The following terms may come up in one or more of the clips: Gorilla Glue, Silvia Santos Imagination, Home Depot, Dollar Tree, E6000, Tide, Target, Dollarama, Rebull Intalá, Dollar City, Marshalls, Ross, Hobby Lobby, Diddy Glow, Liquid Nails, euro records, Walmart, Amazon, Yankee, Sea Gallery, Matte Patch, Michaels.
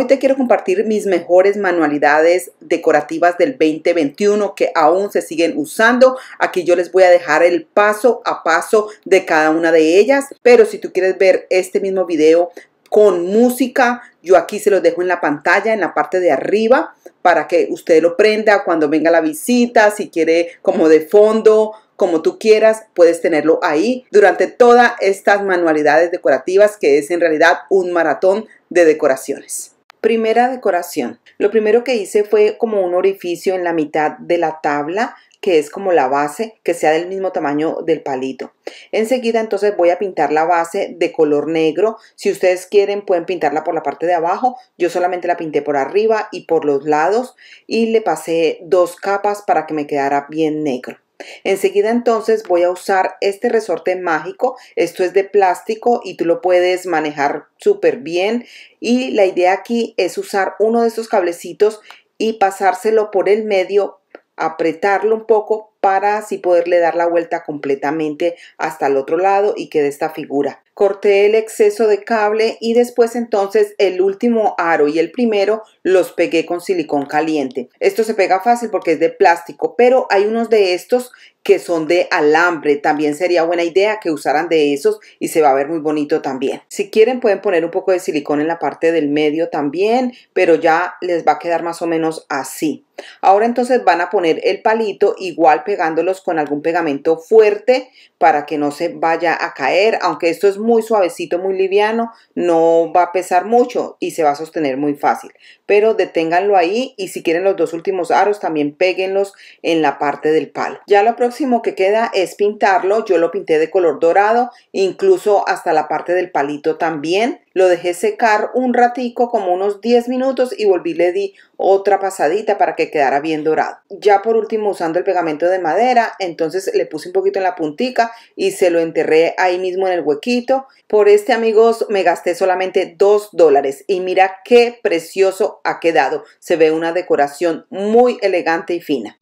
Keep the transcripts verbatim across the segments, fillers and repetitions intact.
Hoy te quiero compartir mis mejores manualidades decorativas del veinte veintiuno que aún se siguen usando. Aquí yo les voy a dejar el paso a paso de cada una de ellas, pero si tú quieres ver este mismo video con música, yo aquí se los dejo en la pantalla, en la parte de arriba, para que usted lo prenda cuando venga la visita, si quiere como de fondo, como tú quieras, puedes tenerlo ahí durante todas estas manualidades decorativas, que es en realidad un maratón de decoraciones. Primera decoración. Lo primero que hice fue como un orificio en la mitad de la tabla, que es como la base, que sea del mismo tamaño del palito. Enseguida entonces voy a pintar la base de color negro. Si ustedes quieren pueden pintarla por la parte de abajo. Yo solamente la pinté por arriba y por los lados y le pasé dos capas para que me quedara bien negro. Enseguida entonces voy a usar este resorte mágico. Esto es de plástico y tú lo puedes manejar súper bien. Y la idea aquí es usar uno de estos cablecitos y pasárselo por el medio, apretarlo un poco para así poderle dar la vuelta completamente hasta el otro lado y quede esta figura. Corté el exceso de cable y después entonces el último aro y el primero los pegué con silicón caliente. Esto se pega fácil porque es de plástico, pero hay unos de estos que son de alambre. También sería buena idea que usaran de esos y se va a ver muy bonito también. Si quieren pueden poner un poco de silicón en la parte del medio también, pero ya les va a quedar más o menos así. Ahora entonces van a poner el palito igual pegándolos con algún pegamento fuerte para que no se vaya a caer, aunque esto es muy suavecito, muy liviano, no va a pesar mucho y se va a sostener muy fácil. Pero deténganlo ahí y si quieren los dos últimos aros también péguenlos en la parte del palo. Ya lo próximo que queda es pintarlo. Yo lo pinté de color dorado, incluso hasta la parte del palito también. Lo dejé secar un ratico, como unos diez minutos, y volví, le di otra pasadita para que quedara bien dorado. Ya por último, usando el pegamento de madera, entonces le puse un poquito en la puntica y se lo enterré ahí mismo en el huequito. Por este, amigos, me gasté solamente dos dólares y mira qué precioso ha quedado. Se ve una decoración muy elegante y fina.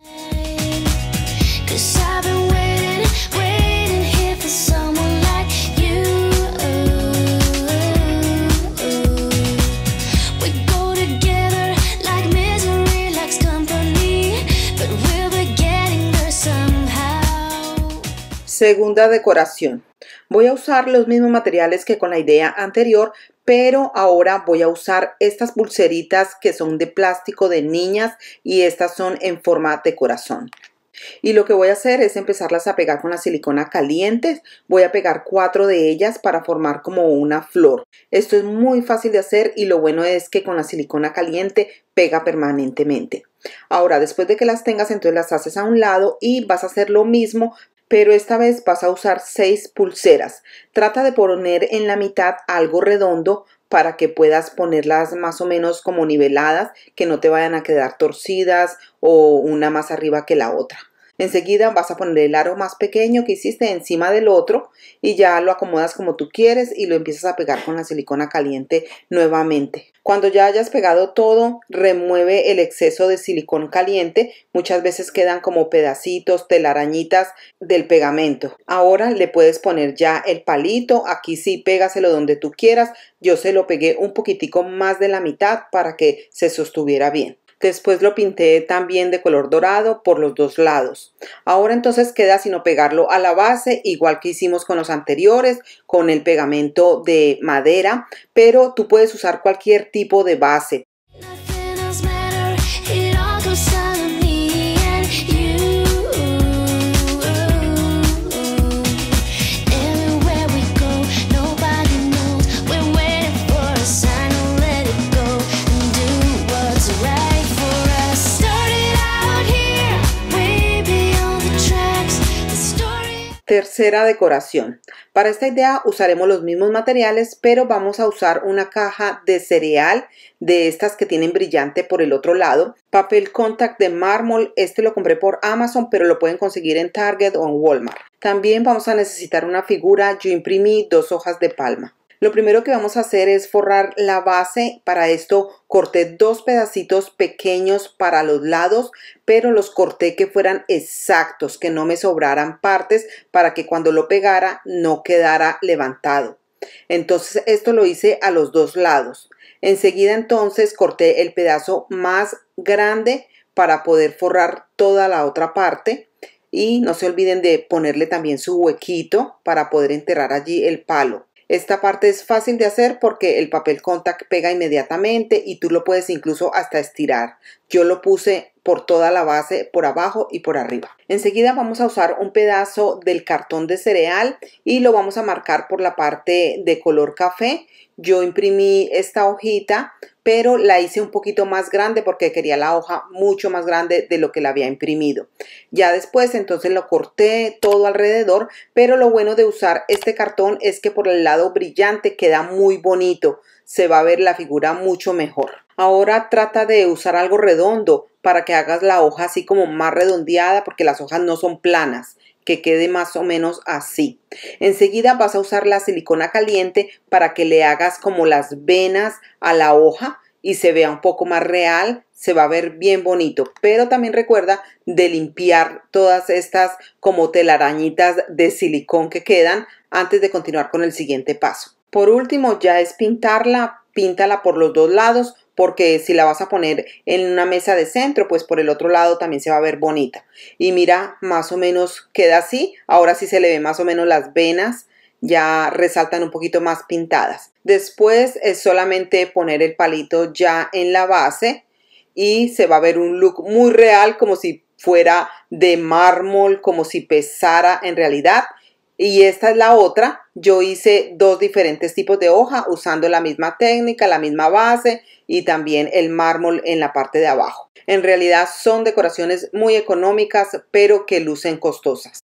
Segunda decoración. Voy a usar los mismos materiales que con la idea anterior, pero ahora voy a usar estas pulseritas que son de plástico de niñas y estas son en forma de corazón. Y lo que voy a hacer es empezarlas a pegar con la silicona caliente. Voy a pegar cuatro de ellas para formar como una flor. Esto es muy fácil de hacer y lo bueno es que con la silicona caliente pega permanentemente. Ahora, después de que las tengas, entonces las haces a un lado y vas a hacer lo mismo, pero esta vez vas a usar seis pulseras. Trata de poner en la mitad algo redondo para que puedas ponerlas más o menos como niveladas, que no te vayan a quedar torcidas o una más arriba que la otra. Enseguida vas a poner el aro más pequeño que hiciste encima del otro y ya lo acomodas como tú quieres y lo empiezas a pegar con la silicona caliente nuevamente. Cuando ya hayas pegado todo, remueve el exceso de silicón caliente. Muchas veces quedan como pedacitos, telarañitas del pegamento. Ahora le puedes poner ya el palito. Aquí sí, pégaselo donde tú quieras. Yo se lo pegué un poquitico más de la mitad para que se sostuviera bien. Después lo pinté también de color dorado por los dos lados. Ahora entonces queda sino pegarlo a la base, igual que hicimos con los anteriores, con el pegamento de madera, pero tú puedes usar cualquier tipo de base. Tercera decoración. Para esta idea usaremos los mismos materiales, pero vamos a usar una caja de cereal de estas que tienen brillante por el otro lado. Papel contact de mármol. Este lo compré por Amazon, pero lo pueden conseguir en Target o en Walmart. También vamos a necesitar una figura. Yo imprimí dos hojas de palma. Lo primero que vamos a hacer es forrar la base. Para esto corté dos pedacitos pequeños para los lados, pero los corté que fueran exactos, que no me sobraran partes para que cuando lo pegara no quedara levantado. Entonces esto lo hice a los dos lados. Enseguida entonces corté el pedazo más grande para poder forrar toda la otra parte. Y no se olviden de ponerle también su huequito para poder enterrar allí el palo. Esta parte es fácil de hacer porque el papel contact pega inmediatamente y tú lo puedes incluso hasta estirar. Yo lo puse por toda la base, por abajo y por arriba. Enseguida vamos a usar un pedazo del cartón de cereal y lo vamos a marcar por la parte de color café. Yo imprimí esta hojita, pero la hice un poquito más grande porque quería la hoja mucho más grande de lo que la había imprimido. Ya después entonces lo corté todo alrededor, pero lo bueno de usar este cartón es que por el lado brillante queda muy bonito. Se va a ver la figura mucho mejor. Ahora trata de usar algo redondo para que hagas la hoja así como más redondeada, porque las hojas no son planas, que quede más o menos así. Enseguida vas a usar la silicona caliente para que le hagas como las venas a la hoja y se vea un poco más real, se va a ver bien bonito. Pero también recuerda de limpiar todas estas como telarañitas de silicón que quedan antes de continuar con el siguiente paso. Por último ya es pintarla, píntala por los dos lados, porque si la vas a poner en una mesa de centro, pues por el otro lado también se va a ver bonita. Y mira, más o menos queda así. Ahora sí se le ve más o menos las venas, ya resaltan un poquito más pintadas. Después es solamente poner el palito ya en la base y se va a ver un look muy real, como si fuera de mármol, como si pesara en realidad. Y esta es la otra. Yo hice dos diferentes tipos de hoja usando la misma técnica, la misma base y también el mármol en la parte de abajo. En realidad son decoraciones muy económicas, pero que lucen costosas.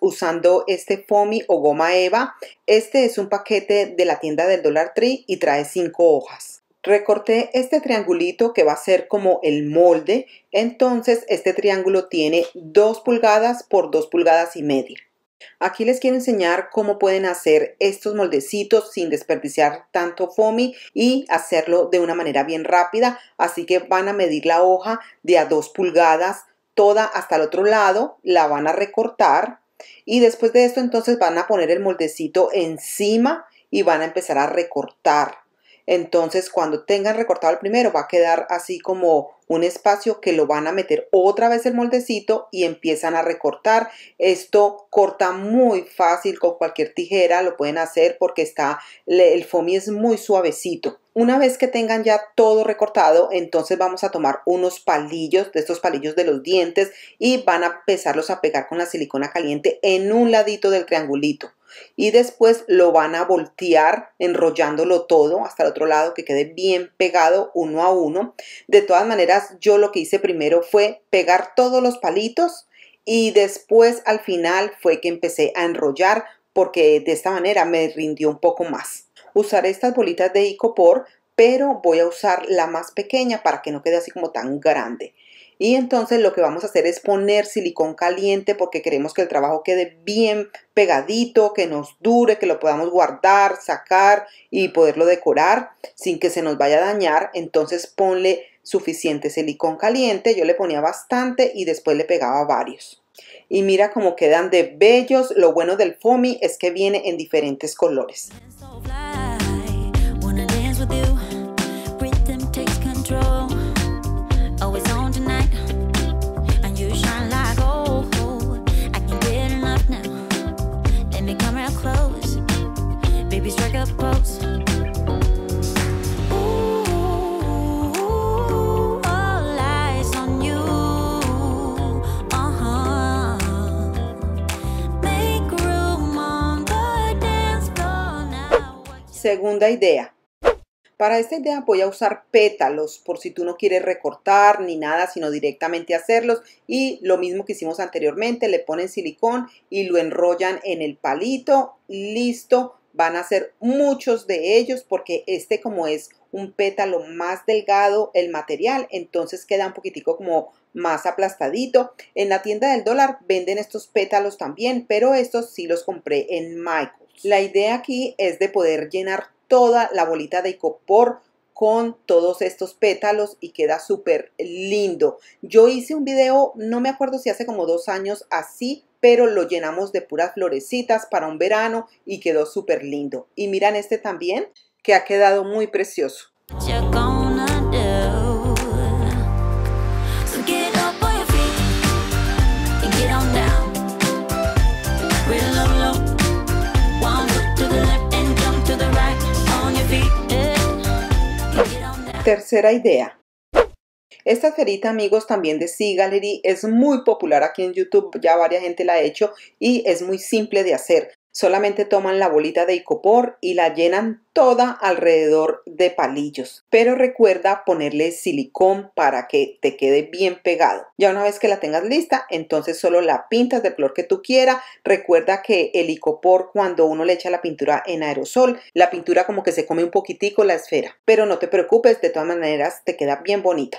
Usando este foamy o goma eva. Este es un paquete de la tienda del Dollar Tree y trae cinco hojas. Recorté este triangulito que va a ser como el molde. Entonces este triángulo tiene dos pulgadas por dos pulgadas y media. Aquí les quiero enseñar cómo pueden hacer estos moldecitos sin desperdiciar tanto foamy y hacerlo de una manera bien rápida. Así que van a medir la hoja de a dos pulgadas toda hasta el otro lado, la van a recortar y después de esto entonces van a poner el moldecito encima y van a empezar a recortar. Entonces cuando tengan recortado el primero va a quedar así como un espacio que lo van a meter otra vez el moldecito y empiezan a recortar. Esto corta muy fácil con cualquier tijera, lo pueden hacer porque está, el foamy es muy suavecito. Una vez que tengan ya todo recortado, entonces vamos a tomar unos palillos, de estos palillos de los dientes, y van a empezarlos a pegar con la silicona caliente en un ladito del triangulito. Y después lo van a voltear enrollándolo todo hasta el otro lado que quede bien pegado uno a uno. De todas maneras, yo lo que hice primero fue pegar todos los palitos y después al final fue que empecé a enrollar porque de esta manera me rindió un poco más. Usaré estas bolitas de icopor, pero voy a usar la más pequeña para que no quede así como tan grande. Y entonces lo que vamos a hacer es poner silicón caliente porque queremos que el trabajo quede bien pegadito, que nos dure, que lo podamos guardar, sacar y poderlo decorar sin que se nos vaya a dañar. Entonces ponle suficiente silicón caliente, yo le ponía bastante y después le pegaba varios. Y mira cómo quedan de bellos. Lo bueno del foamy es que viene en diferentes colores. Segunda idea. Para esta idea voy a usar pétalos por si tú no quieres recortar ni nada, sino directamente hacerlos. Y lo mismo que hicimos anteriormente, le ponen silicón y lo enrollan en el palito. Listo, van a ser muchos de ellos, porque este, como es un pétalo más delgado el material, entonces queda un poquitico como más aplastadito. En la tienda del dólar venden estos pétalos también, pero estos sí los compré en Michaels. La idea aquí es de poder llenar toda la bolita de icopor con todos estos pétalos y queda súper lindo. Yo hice un video, no me acuerdo si hace como dos años así, pero lo llenamos de puras florecitas para un verano y quedó súper lindo. Y miran este también, que ha quedado muy precioso. Tercera idea. Esta esferita, amigos, también de Sea Gallery, es muy popular aquí en YouTube, ya varias gente la ha hecho y es muy simple de hacer. Solamente toman la bolita de icopor y la llenan toda alrededor de palillos. Pero recuerda ponerle silicón para que te quede bien pegado. Ya una vez que la tengas lista, entonces solo la pintas del color que tú quieras. Recuerda que el icopor, cuando uno le echa la pintura en aerosol, la pintura como que se come un poquitico la esfera. Pero no te preocupes, de todas maneras te queda bien bonita.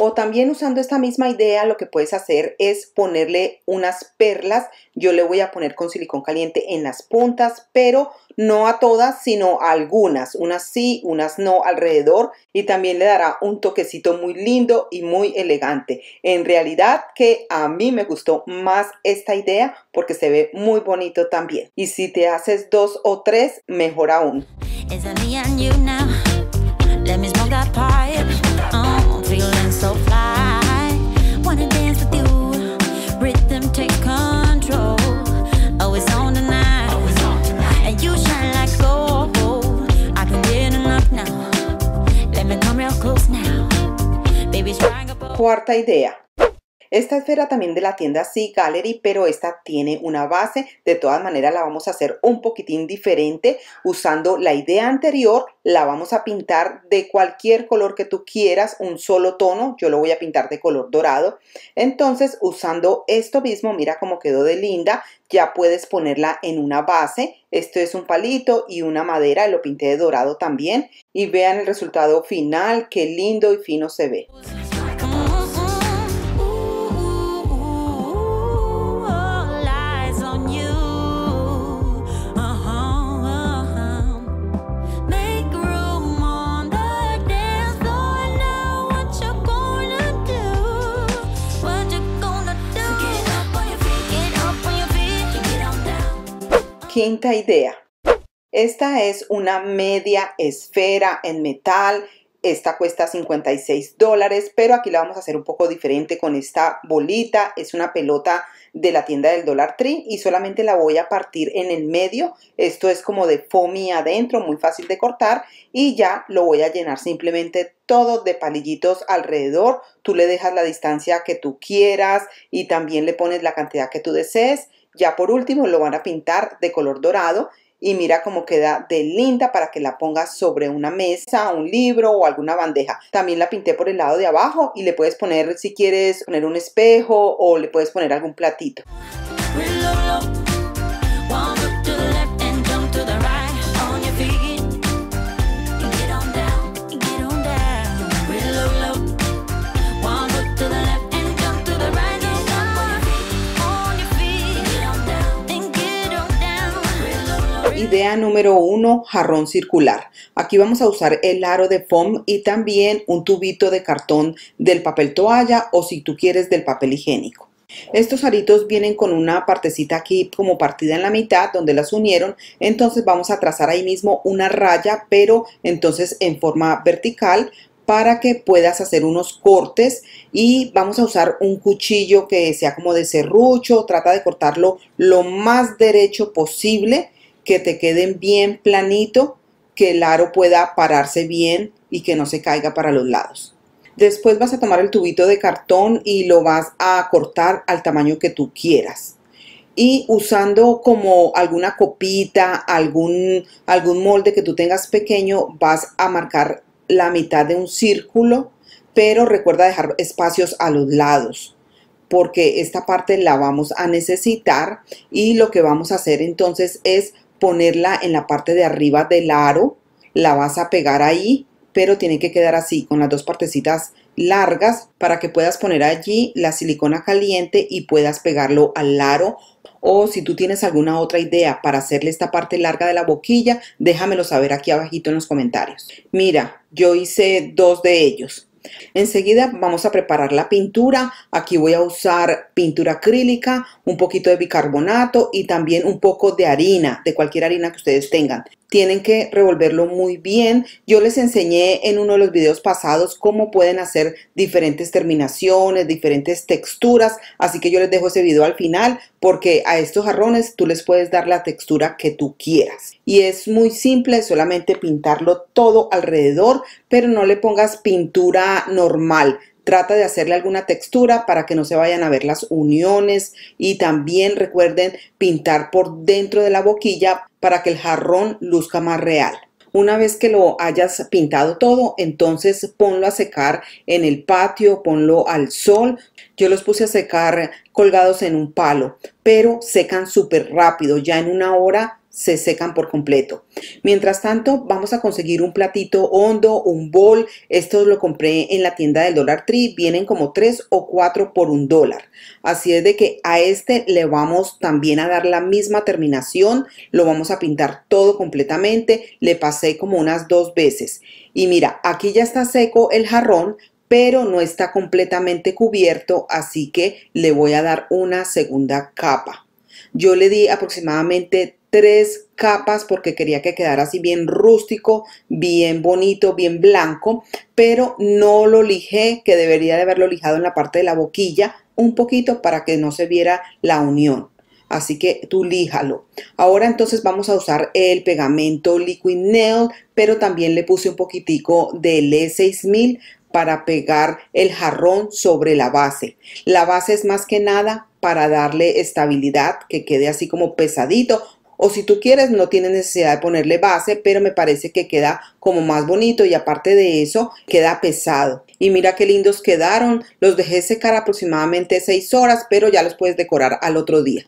O también, usando esta misma idea, lo que puedes hacer es ponerle unas perlas. Yo le voy a poner con silicón caliente en las puntas, pero no a todas, sino a algunas. Unas sí, unas no, alrededor. Y también le dará un toquecito muy lindo y muy elegante. En realidad que a mí me gustó más esta idea porque se ve muy bonito también. Y si te haces dos o tres, mejor aún. So fly, wanna dance with you, rhythm take control, always on the night, always on the night, and you shine like gold, I can get enough now, let me come real close now, baby's trying to... Cuarta idea. Esta esfera también de la tienda Sea Gallery, pero esta tiene una base. De todas maneras la vamos a hacer un poquitín diferente. Usando la idea anterior, la vamos a pintar de cualquier color que tú quieras, un solo tono. Yo lo voy a pintar de color dorado. Entonces, usando esto mismo, mira cómo quedó de linda. Ya puedes ponerla en una base. Esto es un palito y una madera, lo pinté de dorado también. Y vean el resultado final, qué lindo y fino se ve. Quinta idea. Esta es una media esfera en metal. Esta cuesta cincuenta y seis dólares, pero aquí la vamos a hacer un poco diferente con esta bolita. Es una pelota de la tienda del Dollar Tree y solamente la voy a partir en el medio. Esto es como de foamy adentro, muy fácil de cortar, y ya lo voy a llenar simplemente todo de palillitos alrededor. Tú le dejas la distancia que tú quieras y también le pones la cantidad que tú desees. Ya por último lo van a pintar de color dorado y mira cómo queda de linda para que la pongas sobre una mesa, un libro o alguna bandeja. También la pinté por el lado de abajo y le puedes poner, si quieres, poner un espejo o le puedes poner algún platito. Idea número uno, jarrón circular. Aquí vamos a usar el aro de foam y también un tubito de cartón del papel toalla, o si tú quieres del papel higiénico. Estos aritos vienen con una partecita aquí como partida en la mitad donde las unieron, entonces vamos a trazar ahí mismo una raya, pero entonces en forma vertical, para que puedas hacer unos cortes. Y vamos a usar un cuchillo que sea como de serrucho. Trata de cortarlo lo más derecho posible, que te queden bien planito, que el aro pueda pararse bien y que no se caiga para los lados. Después vas a tomar el tubito de cartón y lo vas a cortar al tamaño que tú quieras. y usando como alguna copita, algún, algún molde que tú tengas pequeño, vas a marcar la mitad de un círculo, pero recuerda dejar espacios a los lados, porque esta parte la vamos a necesitar. Y lo que vamos a hacer entonces es ponerla en la parte de arriba del aro, la vas a pegar ahí, pero tiene que quedar así, con las dos partecitas largas, para que puedas poner allí la silicona caliente y puedas pegarlo al aro. O si tú tienes alguna otra idea para hacerle esta parte larga de la boquilla, déjamelo saber aquí abajito en los comentarios. Mira, yo hice dos de ellos. Enseguida vamos a preparar la pintura. Aquí voy a usar pintura acrílica, un poquito de bicarbonato y también un poco de harina, de cualquier harina que ustedes tengan. Tienen que revolverlo muy bien. Yo les enseñé en uno de los videos pasados cómo pueden hacer diferentes terminaciones, diferentes texturas, así que yo les dejo ese video al final, porque a estos jarrones tú les puedes dar la textura que tú quieras. Y es muy simple, solamente pintarlo todo alrededor, pero no le pongas pintura normal. Trata de hacerle alguna textura para que no se vayan a ver las uniones, y también recuerden pintar por dentro de la boquilla para que el jarrón luzca más real. Una vez que lo hayas pintado todo, entonces ponlo a secar en el patio, ponlo al sol. Yo los puse a secar colgados en un palo, pero secan súper rápido, ya en una hora se secan por completo. Mientras tanto, vamos a conseguir un platito hondo, un bol. Esto lo compré en la tienda del Dollar Tree. Vienen como tres o cuatro por un dólar. Así es de que a este le vamos también a dar la misma terminación. Lo vamos a pintar todo completamente. Le pasé como unas dos veces. Y mira, aquí ya está seco el jarrón, pero no está completamente cubierto. Así que le voy a dar una segunda capa. Yo le di aproximadamente tres capas porque quería que quedara así bien rústico, bien bonito, bien blanco, pero no lo lijé, que debería de haberlo lijado en la parte de la boquilla un poquito para que no se viera la unión. Así que tú líjalo. Ahora entonces vamos a usar el pegamento Liquid Nail, pero también le puse un poquitico del E seis mil para pegar el jarrón sobre la base. La base es más que nada para darle estabilidad, que quede así como pesadito. O si tú quieres, no tienes necesidad de ponerle base, pero me parece que queda como más bonito, y aparte de eso queda pesado. Y mira qué lindos quedaron. Los dejé secar aproximadamente seis horas, pero ya los puedes decorar al otro día.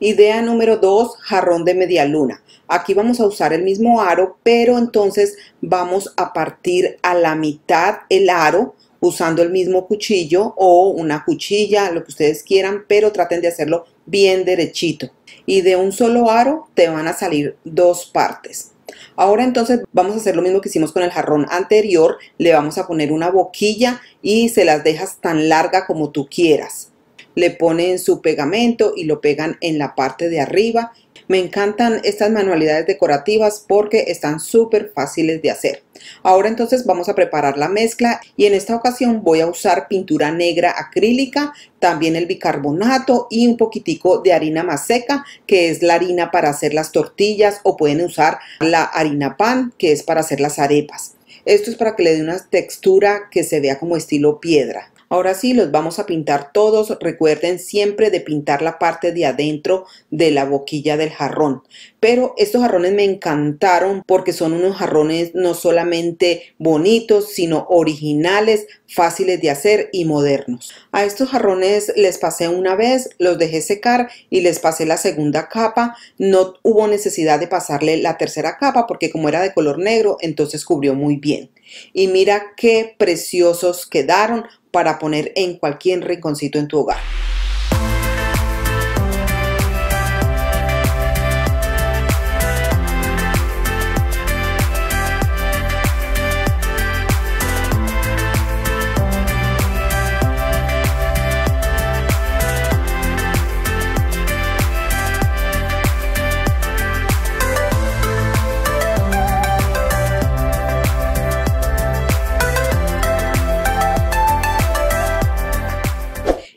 Idea número dos, jarrón de media luna. Aquí vamos a usar el mismo aro, pero entonces vamos a partir a la mitad el aro usando el mismo cuchillo o una cuchilla, lo que ustedes quieran, pero traten de hacerlo bien derechito. Y de un solo aro te van a salir dos partes. Ahora entonces vamos a hacer lo mismo que hicimos con el jarrón anterior. Le vamos a poner una boquilla y se las dejas tan larga como tú quieras. Le ponen su pegamento y lo pegan en la parte de arriba. Me encantan estas manualidades decorativas porque están súper fáciles de hacer. Ahora entonces vamos a preparar la mezcla, y en esta ocasión voy a usar pintura negra acrílica, también el bicarbonato y un poquitico de harina más seca, que es la harina para hacer las tortillas, o pueden usar la harina pan, que es para hacer las arepas. Esto es para que le dé una textura que se vea como estilo piedra. Ahora sí, los vamos a pintar todos. Recuerden siempre de pintar la parte de adentro de la boquilla del jarrón. Pero estos jarrones me encantaron porque son unos jarrones no solamente bonitos, sino originales, fáciles de hacer y modernos. A estos jarrones les pasé una vez, los dejé secar y les pasé la segunda capa. No hubo necesidad de pasarle la tercera capa porque como era de color negro, entonces cubrió muy bien. Y mira qué preciosos quedaron para poner en cualquier rinconcito en tu hogar.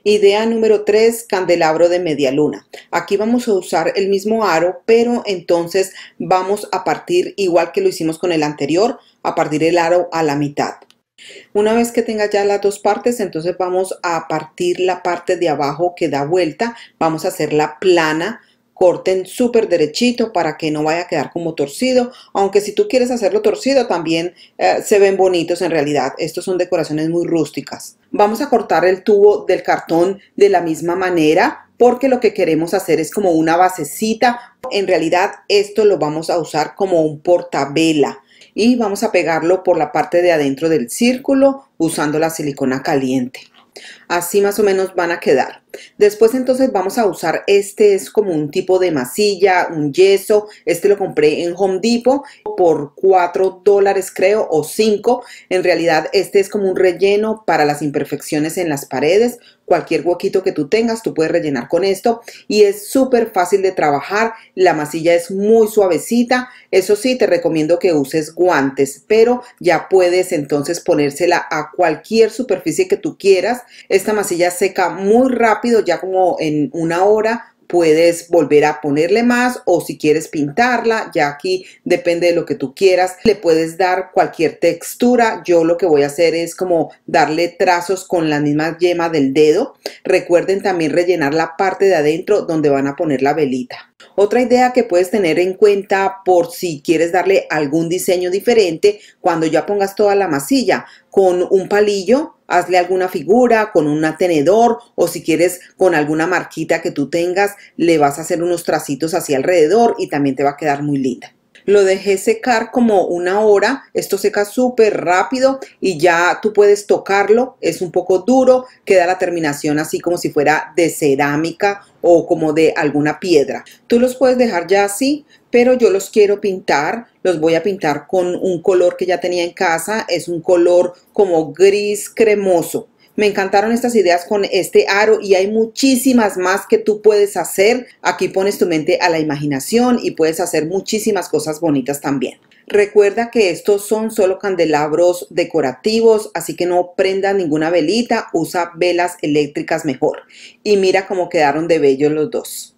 Idea número tres, candelabro de media luna. Aquí vamos a usar el mismo aro, pero entonces vamos a partir igual que lo hicimos con el anterior, a partir el aro a la mitad. Una vez que tenga ya las dos partes, entonces vamos a partir la parte de abajo que da vuelta, vamos a hacerla plana. Corten súper derechito para que no vaya a quedar como torcido, aunque si tú quieres hacerlo torcido también eh, se ven bonitos en realidad. Estos son decoraciones muy rústicas. Vamos a cortar el tubo del cartón de la misma manera porque lo que queremos hacer es como una basecita. En realidad esto lo vamos a usar como un portabela y vamos a pegarlo por la parte de adentro del círculo usando la silicona caliente. Así más o menos van a quedar. Después entonces vamos a usar, este es como un tipo de masilla, un yeso. Este lo compré en Home Depot por cuatro dólares creo, o cinco. En realidad este es como un relleno para las imperfecciones en las paredes. Cualquier huequito que tú tengas tú puedes rellenar con esto y es súper fácil de trabajar. La masilla es muy suavecita. Eso sí, te recomiendo que uses guantes, pero ya puedes entonces ponérsela a cualquier superficie que tú quieras. Esta masilla seca muy rápido, ya como en una hora puedes volver a ponerle más, o si quieres pintarla, ya aquí depende de lo que tú quieras. Le puedes dar cualquier textura. Yo lo que voy a hacer es como darle trazos con la misma yema del dedo. Recuerden también rellenar la parte de adentro donde van a poner la velita. Otra idea que puedes tener en cuenta por si quieres darle algún diseño diferente, cuando ya pongas toda la masilla, con un palillo hazle alguna figura, con un tenedor, o si quieres con alguna marquita que tú tengas le vas a hacer unos tracitos hacia alrededor y también te va a quedar muy linda. Lo dejé secar como una hora. Esto seca súper rápido y ya tú puedes tocarlo. Es un poco duro, queda la terminación así como si fuera de cerámica o como de alguna piedra. Tú los puedes dejar ya así, pero yo los quiero pintar. Los voy a pintar con un color que ya tenía en casa. Es un color como gris cremoso. Me encantaron estas ideas con este aro y hay muchísimas más que tú puedes hacer. Aquí pones tu mente a la imaginación y puedes hacer muchísimas cosas bonitas también. Recuerda que estos son solo candelabros decorativos, así que no prendas ninguna velita, usa velas eléctricas mejor. Y mira cómo quedaron de bellos los dos.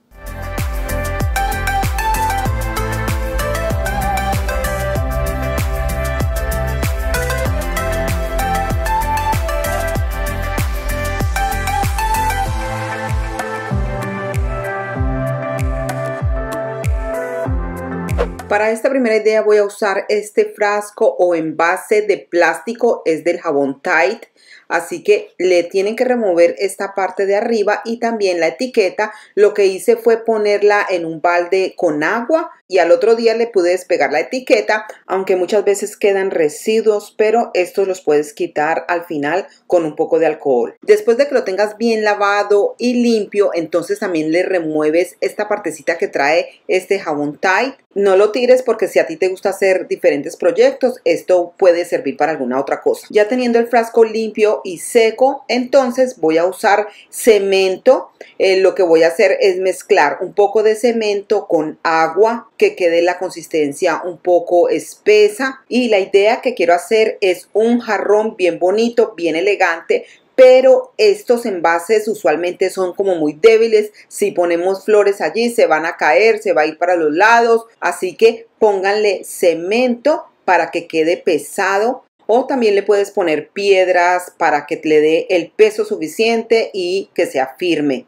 Para esta primera idea voy a usar este frasco o envase de plástico, es del jabón Tide, así que le tienen que remover esta parte de arriba y también la etiqueta. Lo que hice fue ponerla en un balde con agua y al otro día le pude despegar la etiqueta, aunque muchas veces quedan residuos, pero estos los puedes quitar al final con un poco de alcohol. Después de que lo tengas bien lavado y limpio, entonces también le remueves esta partecita que trae este jabón Tide. No lo tires porque si a ti te gusta hacer diferentes proyectos, esto puede servir para alguna otra cosa. Ya teniendo el frasco limpio y seco, entonces voy a usar cemento. Eh, lo que voy a hacer es mezclar un poco de cemento con agua que quede la consistencia un poco espesa. Y la idea que quiero hacer es un jarrón bien bonito, bien elegante. Pero estos envases usualmente son como muy débiles. Si ponemos flores allí se van a caer, se va a ir para los lados. Así que pónganle cemento para que quede pesado. O también le puedes poner piedras para que le dé el peso suficiente y que sea firme.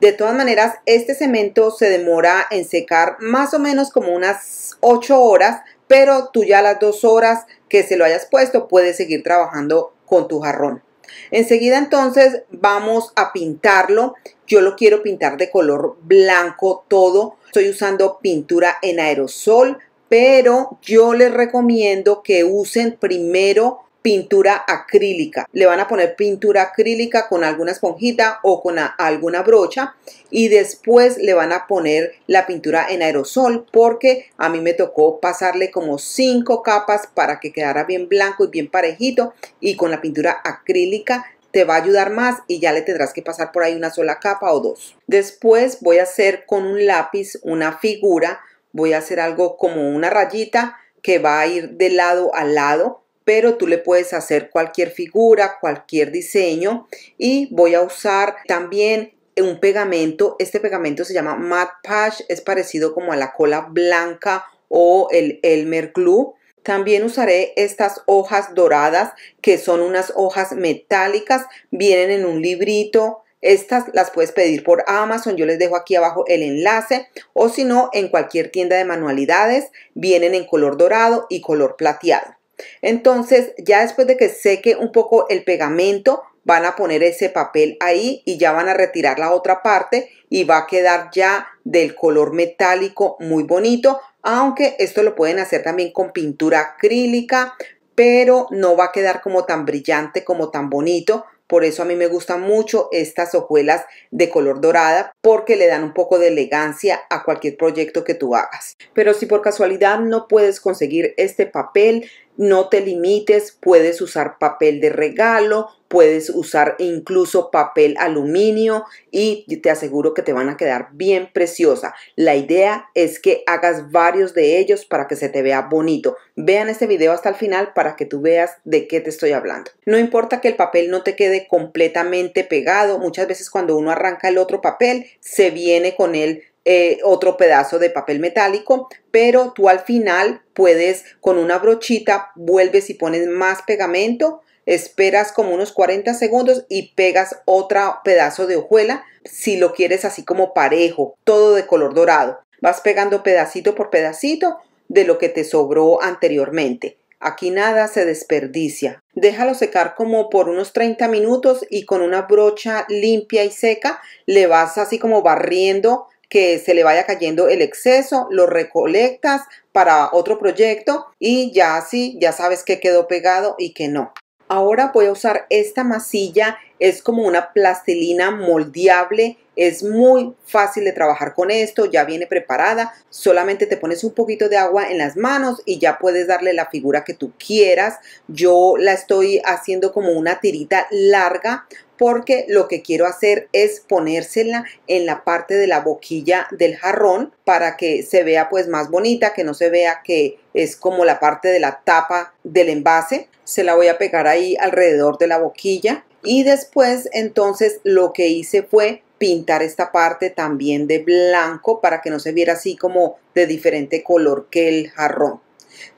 De todas maneras, este cemento se demora en secar más o menos como unas ocho horas. Pero tú ya a las dos horas que se lo hayas puesto puedes seguir trabajando con tu jarrón. Enseguida entonces vamos a pintarlo. Yo lo quiero pintar de color blanco todo. Estoy usando pintura en aerosol, pero yo les recomiendo que usen primero pintura acrílica. Le van a poner pintura acrílica con alguna esponjita o con alguna brocha y después le van a poner la pintura en aerosol, porque a mí me tocó pasarle como cinco capas para que quedara bien blanco y bien parejito, y con la pintura acrílica te va a ayudar más y ya le tendrás que pasar por ahí una sola capa o dos. Después voy a hacer con un lápiz una figura. Voy a hacer algo como una rayita que va a ir de lado a lado, pero tú le puedes hacer cualquier figura, cualquier diseño. Y voy a usar también un pegamento. Este pegamento se llama Matte Patch, es parecido como a la cola blanca o el Elmer Glue. También usaré estas hojas doradas, que son unas hojas metálicas, vienen en un librito. Estas las puedes pedir por Amazon, yo les dejo aquí abajo el enlace, o si no, en cualquier tienda de manualidades, vienen en color dorado y color plateado. Entonces, ya después de que seque un poco el pegamento, van a poner ese papel ahí y ya van a retirar la otra parte y va a quedar ya del color metálico muy bonito, aunque esto lo pueden hacer también con pintura acrílica, pero no va a quedar como tan brillante, como tan bonito. Por eso a mí me gustan mucho estas hojuelas de color dorada, porque le dan un poco de elegancia a cualquier proyecto que tú hagas. Pero si por casualidad no puedes conseguir este papel, no te limites, puedes usar papel de regalo, puedes usar incluso papel aluminio y te aseguro que te van a quedar bien preciosa. La idea es que hagas varios de ellos para que se te vea bonito. Vean este video hasta el final para que tú veas de qué te estoy hablando. No importa que el papel no te quede completamente pegado, muchas veces cuando uno arranca el otro papel se viene con él Eh, otro pedazo de papel metálico, pero tú al final puedes con una brochita vuelves y pones más pegamento, esperas como unos cuarenta segundos y pegas otro pedazo de hojuela si lo quieres así como parejo, todo de color dorado. Vas pegando pedacito por pedacito de lo que te sobró anteriormente. Aquí nada se desperdicia. Déjalo secar como por unos treinta minutos y con una brocha limpia y seca le vas así como barriendo que se le vaya cayendo el exceso, lo recolectas para otro proyecto y ya así ya sabes que quedó pegado y que no. Ahora voy a usar esta masilla, es como una plastilina moldeable, es muy fácil de trabajar con esto, ya viene preparada, solamente te pones un poquito de agua en las manos y ya puedes darle la figura que tú quieras. Yo la estoy haciendo como una tirita larga, porque lo que quiero hacer es ponérsela en la parte de la boquilla del jarrón para que se vea pues más bonita, que no se vea que es como la parte de la tapa del envase. Se la voy a pegar ahí alrededor de la boquilla y después entonces lo que hice fue pintar esta parte también de blanco para que no se viera así como de diferente color que el jarrón.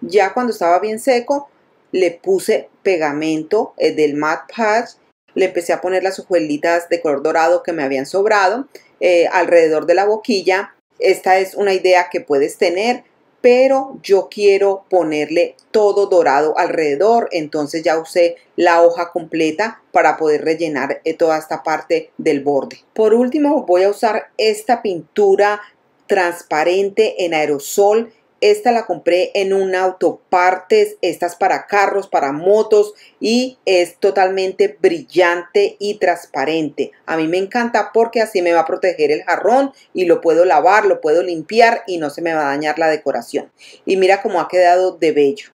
Ya cuando estaba bien seco le puse pegamento del Matte Patch. Le empecé a poner las hojuelitas de color dorado que me habían sobrado eh, alrededor de la boquilla. Esta es una idea que puedes tener, pero yo quiero ponerle todo dorado alrededor. Entonces ya usé la hoja completa para poder rellenar toda esta parte del borde. Por último voy a usar esta pintura transparente en aerosol. Esta la compré en un autopartes, esta es para carros, para motos y es totalmente brillante y transparente. A mí me encanta porque así me va a proteger el jarrón y lo puedo lavar, lo puedo limpiar y no se me va a dañar la decoración. Y mira cómo ha quedado de bello.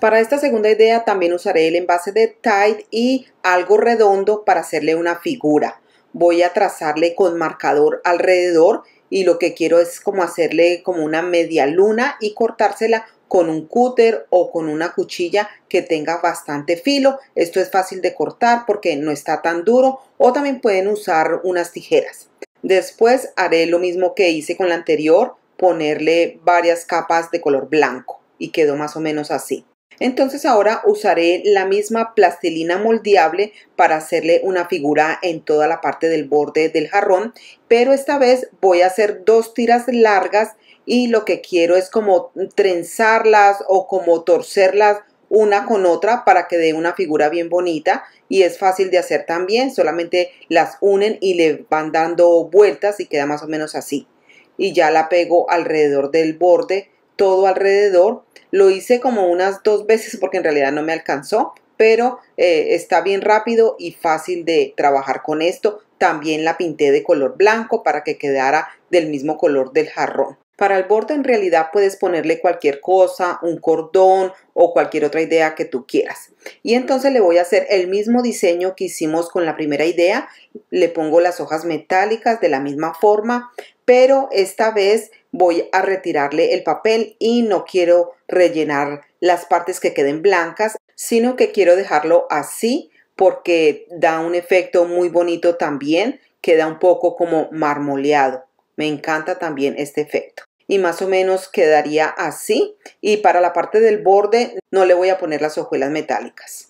Para esta segunda idea también usaré el envase de Tide y algo redondo para hacerle una figura. Voy a trazarle con marcador alrededor y lo que quiero es como hacerle como una media luna y cortársela con un cúter o con una cuchilla que tenga bastante filo. Esto es fácil de cortar porque no está tan duro, o también pueden usar unas tijeras. Después haré lo mismo que hice con la anterior, ponerle varias capas de color blanco y quedó más o menos así. Entonces ahora usaré la misma plastilina moldeable para hacerle una figura en toda la parte del borde del jarrón, pero esta vez voy a hacer dos tiras largas y lo que quiero es como trenzarlas o como torcerlas una con otra para que dé una figura bien bonita, y es fácil de hacer también, solamente las unen y le van dando vueltas y queda más o menos así. Y ya la pego alrededor del borde, todo alrededor. Lo hice como unas dos veces porque en realidad no me alcanzó, pero eh, está bien rápido y fácil de trabajar con esto. también la pinté de color blanco para que quedara del mismo color del jarrón. Para el borde en realidad puedes ponerle cualquier cosa, un cordón o cualquier otra idea que tú quieras. Y entonces le voy a hacer el mismo diseño que hicimos con la primera idea. Le pongo las hojas metálicas de la misma forma, pero esta vez voy a retirarle el papel y no quiero rellenar las partes que queden blancas, sino que quiero dejarlo así porque da un efecto muy bonito también. Queda un poco como marmoleado. Me encanta también este efecto. Y más o menos quedaría así, y para la parte del borde no le voy a poner las hojuelas metálicas.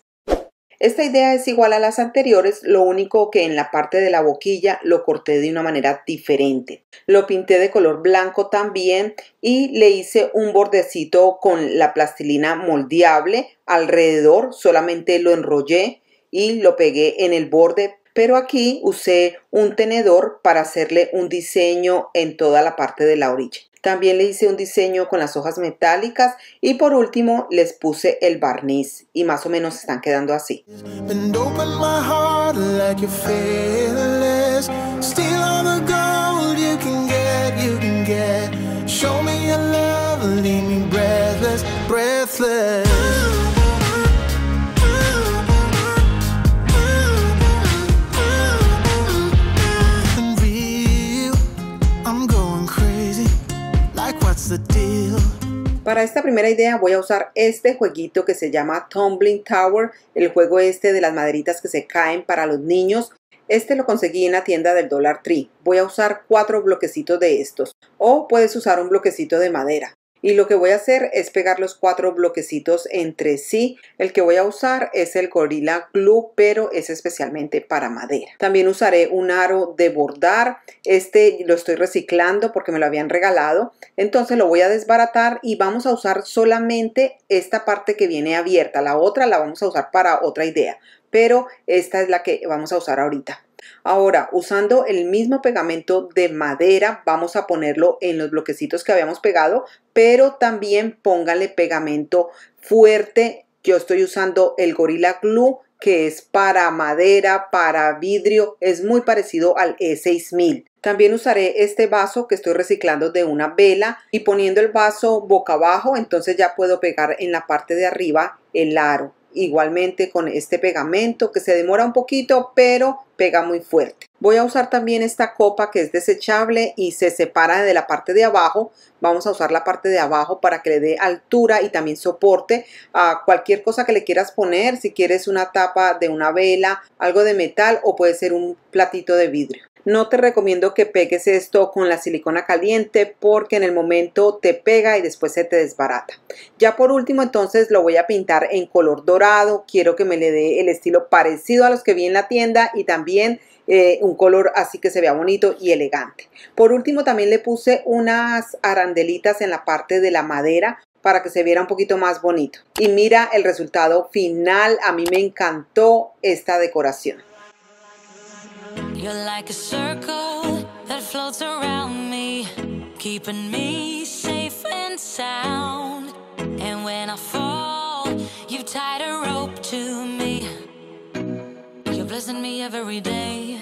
Esta idea es igual a las anteriores, lo único que en la parte de la boquilla lo corté de una manera diferente. Lo pinté de color blanco también y le hice un bordecito con la plastilina moldeable alrededor, solamente lo enrollé y lo pegué en el borde. Pero aquí usé un tenedor para hacerle un diseño en toda la parte de la orilla. También le hice un diseño con las hojas metálicas y por último les puse el barniz y más o menos están quedando así. Para esta primera idea voy a usar este jueguito que se llama Tumbling Tower, el juego este de las maderitas que se caen para los niños. Este lo conseguí en la tienda del Dollar Tree. Voy a usar cuatro bloquecitos de estos, o puedes usar un bloquecito de madera. Y lo que voy a hacer es pegar los cuatro bloquecitos entre sí. El que voy a usar es el Gorilla Glue, pero es especialmente para madera. También usaré un aro de bordar. Este lo estoy reciclando porque me lo habían regalado. Entonces lo voy a desbaratar y vamos a usar solamente esta parte que viene abierta. La otra la vamos a usar para otra idea, pero esta es la que vamos a usar ahorita. Ahora, usando el mismo pegamento de madera, vamos a ponerlo en los bloquecitos que habíamos pegado, pero también póngale pegamento fuerte. Yo estoy usando el Gorilla Glue, que es para madera, para vidrio, es muy parecido al E seis mil. También usaré este vaso que estoy reciclando de una vela y poniendo el vaso boca abajo, entonces ya puedo pegar en la parte de arriba el aro. Igualmente con este pegamento que se demora un poquito, pero pega muy fuerte. Voy a usar también esta copa que es desechable y se separa de la parte de abajo. Vamos a usar la parte de abajo para que le dé altura y también soporte a cualquier cosa que le quieras poner. Si quieres una tapa de una vela, algo de metal o puede ser un platito de vidrio. No te recomiendo que pegues esto con la silicona caliente porque en el momento te pega y después se te desbarata. Ya por último entonces lo voy a pintar en color dorado. Quiero que me le dé el estilo parecido a los que vi en la tienda y también eh, un color así que se vea bonito y elegante. Por último también le puse unas arandelitas en la parte de la madera para que se viera un poquito más bonito. Y mira el resultado final. A mí me encantó esta decoración. You're like a circle that floats around me, keeping me safe and sound. And when I fall, you tied a rope to me. You're blessing me every day.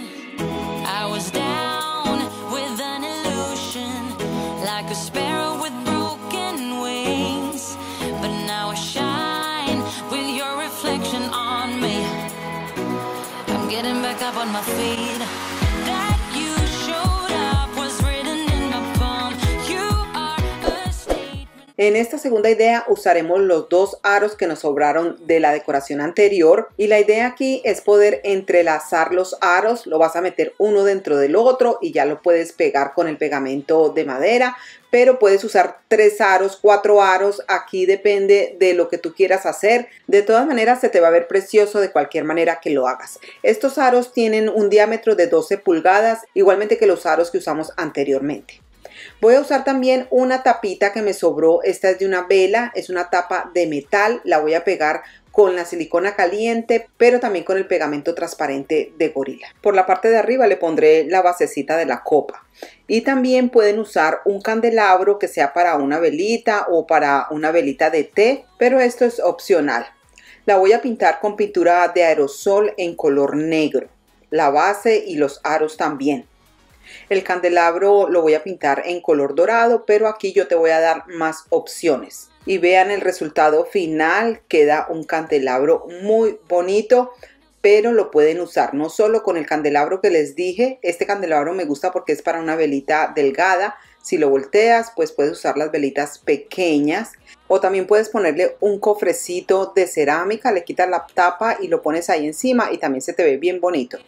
I was down with an illusion, like a sparrow with broken wings. But now I shine with your reflection on me. I'm getting back up on my feet. That you showed up was written in my palm. You are a statement. En esta segunda idea usaremos los dos aros que nos sobraron de la decoración anterior y la idea aquí es poder entrelazar los aros. Lo vas a meter uno dentro del otro y ya lo puedes pegar con el pegamento de madera, pero puedes usar tres aros, cuatro aros, aquí depende de lo que tú quieras hacer. De todas maneras se te va a ver precioso de cualquier manera que lo hagas. Estos aros tienen un diámetro de doce pulgadas, igualmente que los aros que usamos anteriormente. Voy a usar también una tapita que me sobró, esta es de una vela, es una tapa de metal, la voy a pegar con la silicona caliente, pero también con el pegamento transparente de Gorilla. Por la parte de arriba le pondré la basecita de la copa. Y también pueden usar un candelabro que sea para una velita o para una velita de té, pero esto es opcional. La voy a pintar con pintura de aerosol en color negro. la base y los aros también. El candelabro lo voy a pintar en color dorado, pero aquí yo te voy a dar más opciones. Y vean el resultado final, queda un candelabro muy bonito, pero lo pueden usar no solo con el candelabro que les dije. Este candelabro me gusta porque es para una velita delgada. Si lo volteas, pues puedes usar las velitas pequeñas. O también puedes ponerle un cofrecito de cerámica, le quitas la tapa y lo pones ahí encima y también se te ve bien bonito.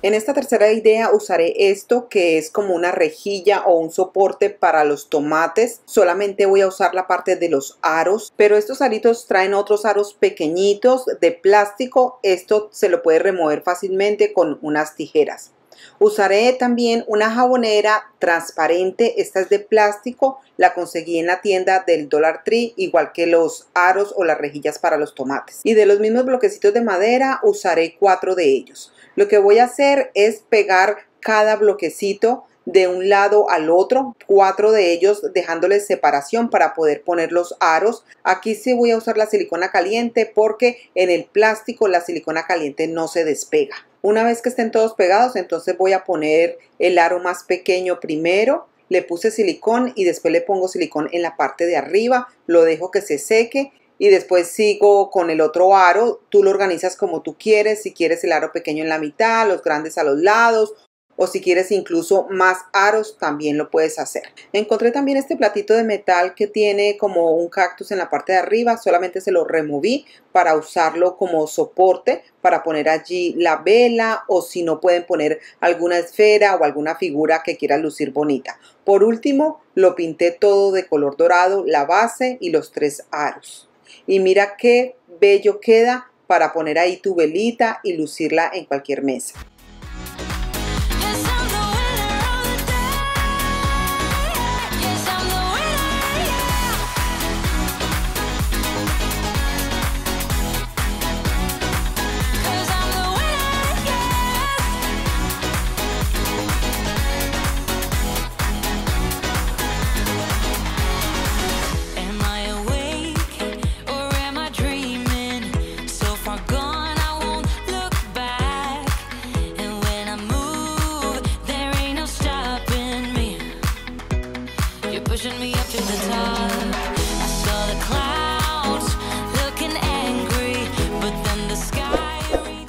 En esta tercera idea usaré esto que es como una rejilla o un soporte para los tomates. Solamente voy a usar la parte de los aros, pero estos aritos traen otros aros pequeñitos de plástico. Esto se lo puede remover fácilmente con unas tijeras. Usaré también una jabonera transparente, esta es de plástico, la conseguí en la tienda del Dollar Tree, igual que los aros o las rejillas para los tomates. Y de los mismos bloquecitos de madera usaré cuatro de ellos. Lo que voy a hacer es pegar cada bloquecito de un lado al otro, cuatro de ellos, dejándoles separación para poder poner los aros. Aquí sí voy a usar la silicona caliente porque en el plástico la silicona caliente no se despega. Una vez que estén todos pegados, entonces voy a poner el aro más pequeño primero, le puse silicón y después le pongo silicón en la parte de arriba, lo dejo que se seque y después sigo con el otro aro. Tú lo organizas como tú quieres, si quieres el aro pequeño en la mitad, los grandes a los lados, o si quieres incluso más aros también lo puedes hacer. Encontré también este platito de metal que tiene como un cactus en la parte de arriba. Solamente se lo removí para usarlo como soporte para poner allí la vela, o si no pueden poner alguna esfera o alguna figura que quiera lucir bonita. Por último lo pinté todo de color dorado, la base y los tres aros. Y mira qué bello queda para poner ahí tu velita y lucirla en cualquier mesa.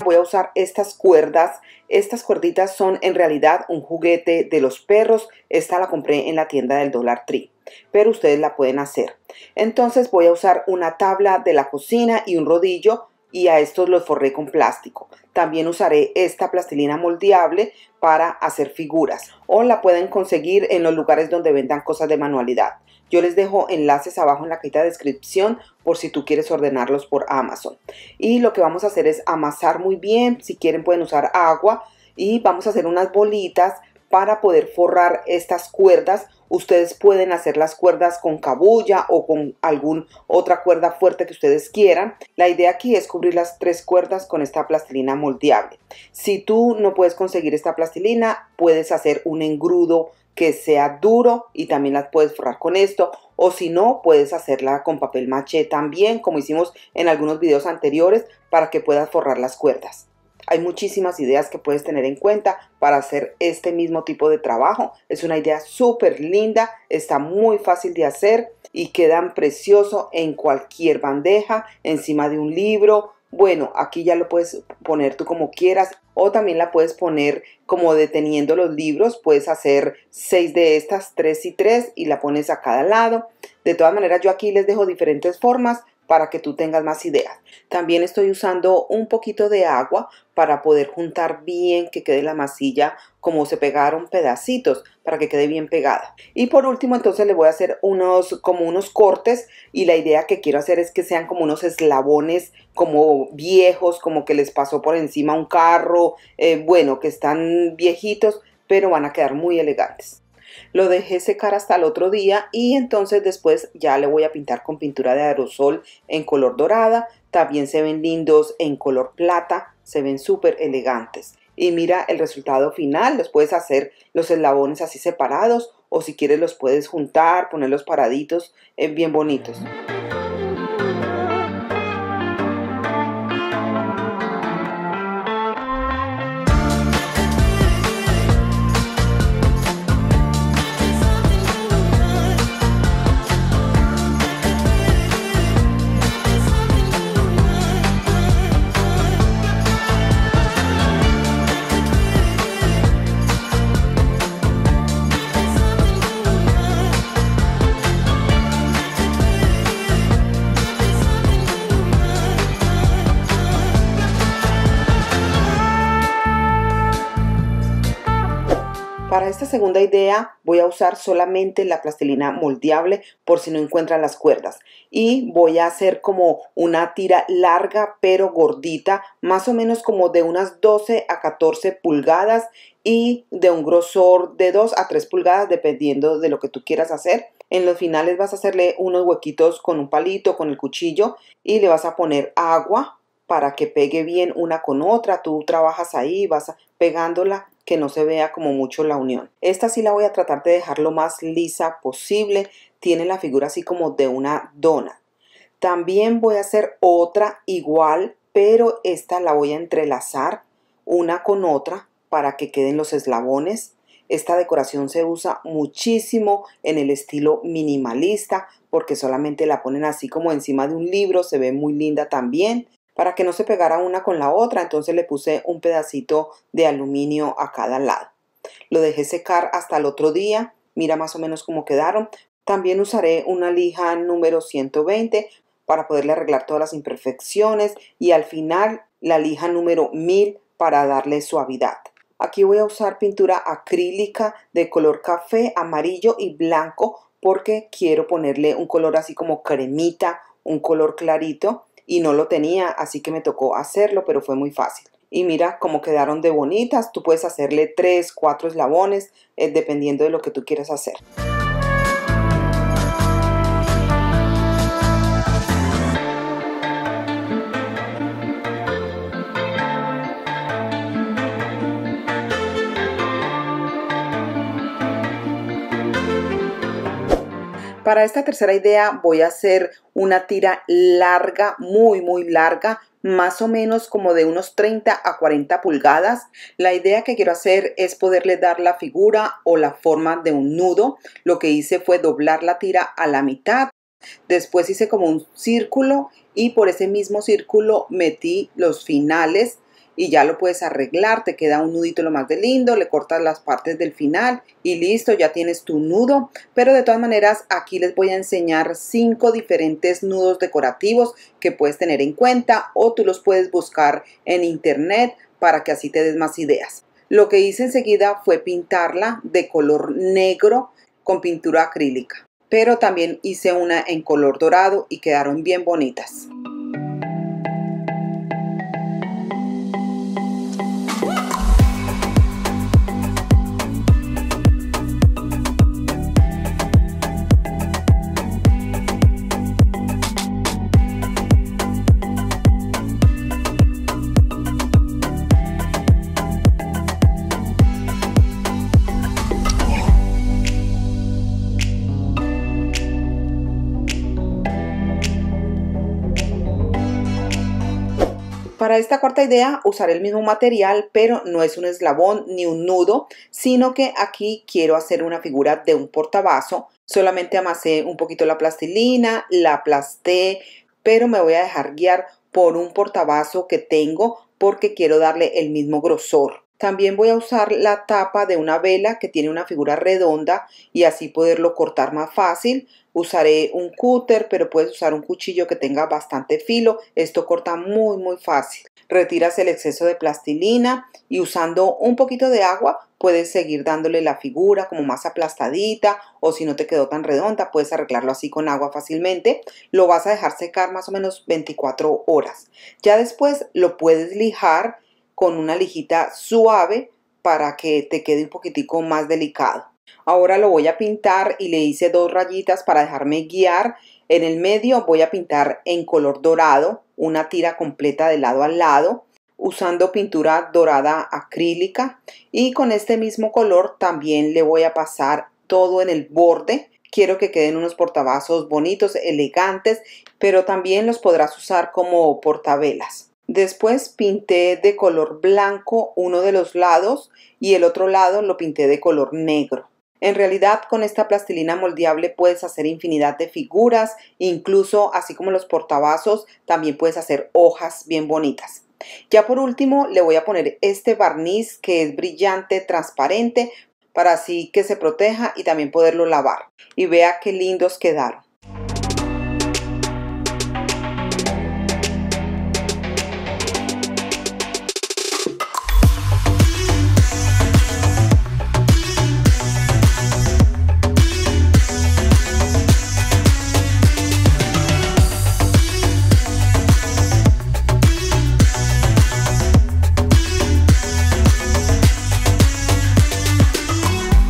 Voy a usar estas cuerdas. Estas cuerditas son en realidad un juguete de los perros. Esta la compré en la tienda del Dollar Tree, pero ustedes la pueden hacer. Entonces voy a usar una tabla de la cocina y un rodillo, y a estos los forré con plástico. También usaré esta plastilina moldeable para hacer figuras, o la pueden conseguir en los lugares donde vendan cosas de manualidad. Yo les dejo enlaces abajo en la cajita de descripción por si tú quieres ordenarlos por Amazon. Y lo que vamos a hacer es amasar muy bien. Si quieren pueden usar agua, y vamos a hacer unas bolitas para poder forrar estas cuerdas. Ustedes pueden hacer las cuerdas con cabuya o con alguna otra cuerda fuerte que ustedes quieran. La idea aquí es cubrir las tres cuerdas con esta plastilina moldeable. Si tú no puedes conseguir esta plastilina, puedes hacer un engrudo que sea duro y también las puedes forrar con esto, o si no puedes hacerla con papel maché también, como hicimos en algunos videos anteriores, para que puedas forrar las cuerdas. Hay muchísimas ideas que puedes tener en cuenta para hacer este mismo tipo de trabajo. Es una idea súper linda, está muy fácil de hacer y quedan preciosos en cualquier bandeja, encima de un libro. Bueno, aquí ya lo puedes poner tú como quieras, o también la puedes poner como deteniendo los libros. Puedes hacer seis de estas, tres y tres, y la pones a cada lado. De todas maneras, yo aquí les dejo diferentes formas para que tú tengas más ideas. También estoy usando un poquito de agua para poder juntar bien que quede la masilla como se pegaron pedacitos, para que quede bien pegada. Y por último, entonces le voy a hacer unos como unos cortes, y la idea que quiero hacer es que sean como unos eslabones como viejos, como que les pasó por encima un carro, eh, bueno, que están viejitos, pero van a quedar muy elegantes. Lo dejé secar hasta el otro día y entonces después ya le voy a pintar con pintura de aerosol en color dorada. También se ven lindos en color plata, se ven súper elegantes. Y mira el resultado final, los puedes hacer los eslabones así separados, o si quieres los puedes juntar, ponerlos paraditos, eh, bien bonitos. Para esta segunda idea voy a usar solamente la plastilina moldeable por si no encuentran las cuerdas, y voy a hacer como una tira larga pero gordita, más o menos como de unas doce a catorce pulgadas y de un grosor de dos a tres pulgadas dependiendo de lo que tú quieras hacer. En los finales vas a hacerle unos huequitos con un palito, con el cuchillo, y le vas a poner agua para que pegue bien una con otra. Tú trabajas ahí, vas pegándola, que no se vea como mucho la unión. Esta sí la voy a tratar de dejar lo más lisa posible. Tiene la figura así como de una dona. También voy a hacer otra igual, pero esta la voy a entrelazar una con otra para que queden los eslabones. Esta decoración se usa muchísimo en el estilo minimalista porque solamente la ponen así como encima de un libro. Se ve muy linda también. Para que no se pegara una con la otra, entonces le puse un pedacito de aluminio a cada lado. Lo dejé secar hasta el otro día. Mira más o menos cómo quedaron. También usaré una lija número ciento veinte para poderle arreglar todas las imperfecciones. Y al final la lija número mil para darle suavidad. Aquí voy a usar pintura acrílica de color café, amarillo y blanco porque quiero ponerle un color así como cremita, un color clarito. Y no lo tenía, así que me tocó hacerlo, pero fue muy fácil. Y mira cómo quedaron de bonitas. Tú puedes hacerle tres, cuatro eslabones, eh, dependiendo de lo que tú quieras hacer. Para esta tercera idea voy a hacer una tira larga, muy muy larga, más o menos como de unos treinta a cuarenta pulgadas. La idea que quiero hacer es poderle dar la figura o la forma de un nudo. Lo que hice fue doblar la tira a la mitad, después hice como un círculo y por ese mismo círculo metí los finales. Y ya lo puedes arreglar, te queda un nudito lo más de lindo, le cortas las partes del final y listo, ya tienes tu nudo. Pero de todas maneras aquí les voy a enseñar cinco diferentes nudos decorativos que puedes tener en cuenta, o tú los puedes buscar en internet para que así te des más ideas. Lo que hice enseguida fue pintarla de color negro con pintura acrílica, pero también hice una en color dorado y quedaron bien bonitas. Para esta cuarta idea usaré el mismo material, pero no es un eslabón ni un nudo, sino que aquí quiero hacer una figura de un portavaso. Solamente amasé un poquito la plastilina, la aplasté, pero me voy a dejar guiar por un portavaso que tengo porque quiero darle el mismo grosor. También voy a usar la tapa de una vela que tiene una figura redonda y así poderlo cortar más fácil. Usaré un cúter, pero puedes usar un cuchillo que tenga bastante filo. Esto corta muy muy fácil. Retiras el exceso de plastilina y usando un poquito de agua puedes seguir dándole la figura como más aplastadita, o si no te quedó tan redonda puedes arreglarlo así con agua fácilmente. Lo vas a dejar secar más o menos veinticuatro horas. Ya después lo puedes lijar con una lijita suave para que te quede un poquitico más delicado. Ahora lo voy a pintar y le hice dos rayitas para dejarme guiar. En el medio voy a pintar en color dorado una tira completa de lado a lado usando pintura dorada acrílica, y con este mismo color también le voy a pasar todo en el borde. Quiero que queden unos portavasos bonitos, elegantes, pero también los podrás usar como portavelas. Después pinté de color blanco uno de los lados y el otro lado lo pinté de color negro. En realidad con esta plastilina moldeable puedes hacer infinidad de figuras, incluso así como los portavasos también puedes hacer hojas bien bonitas. Ya por último le voy a poner este barniz que es brillante, transparente, para así que se proteja y también poderlo lavar. Y vea qué lindos quedaron.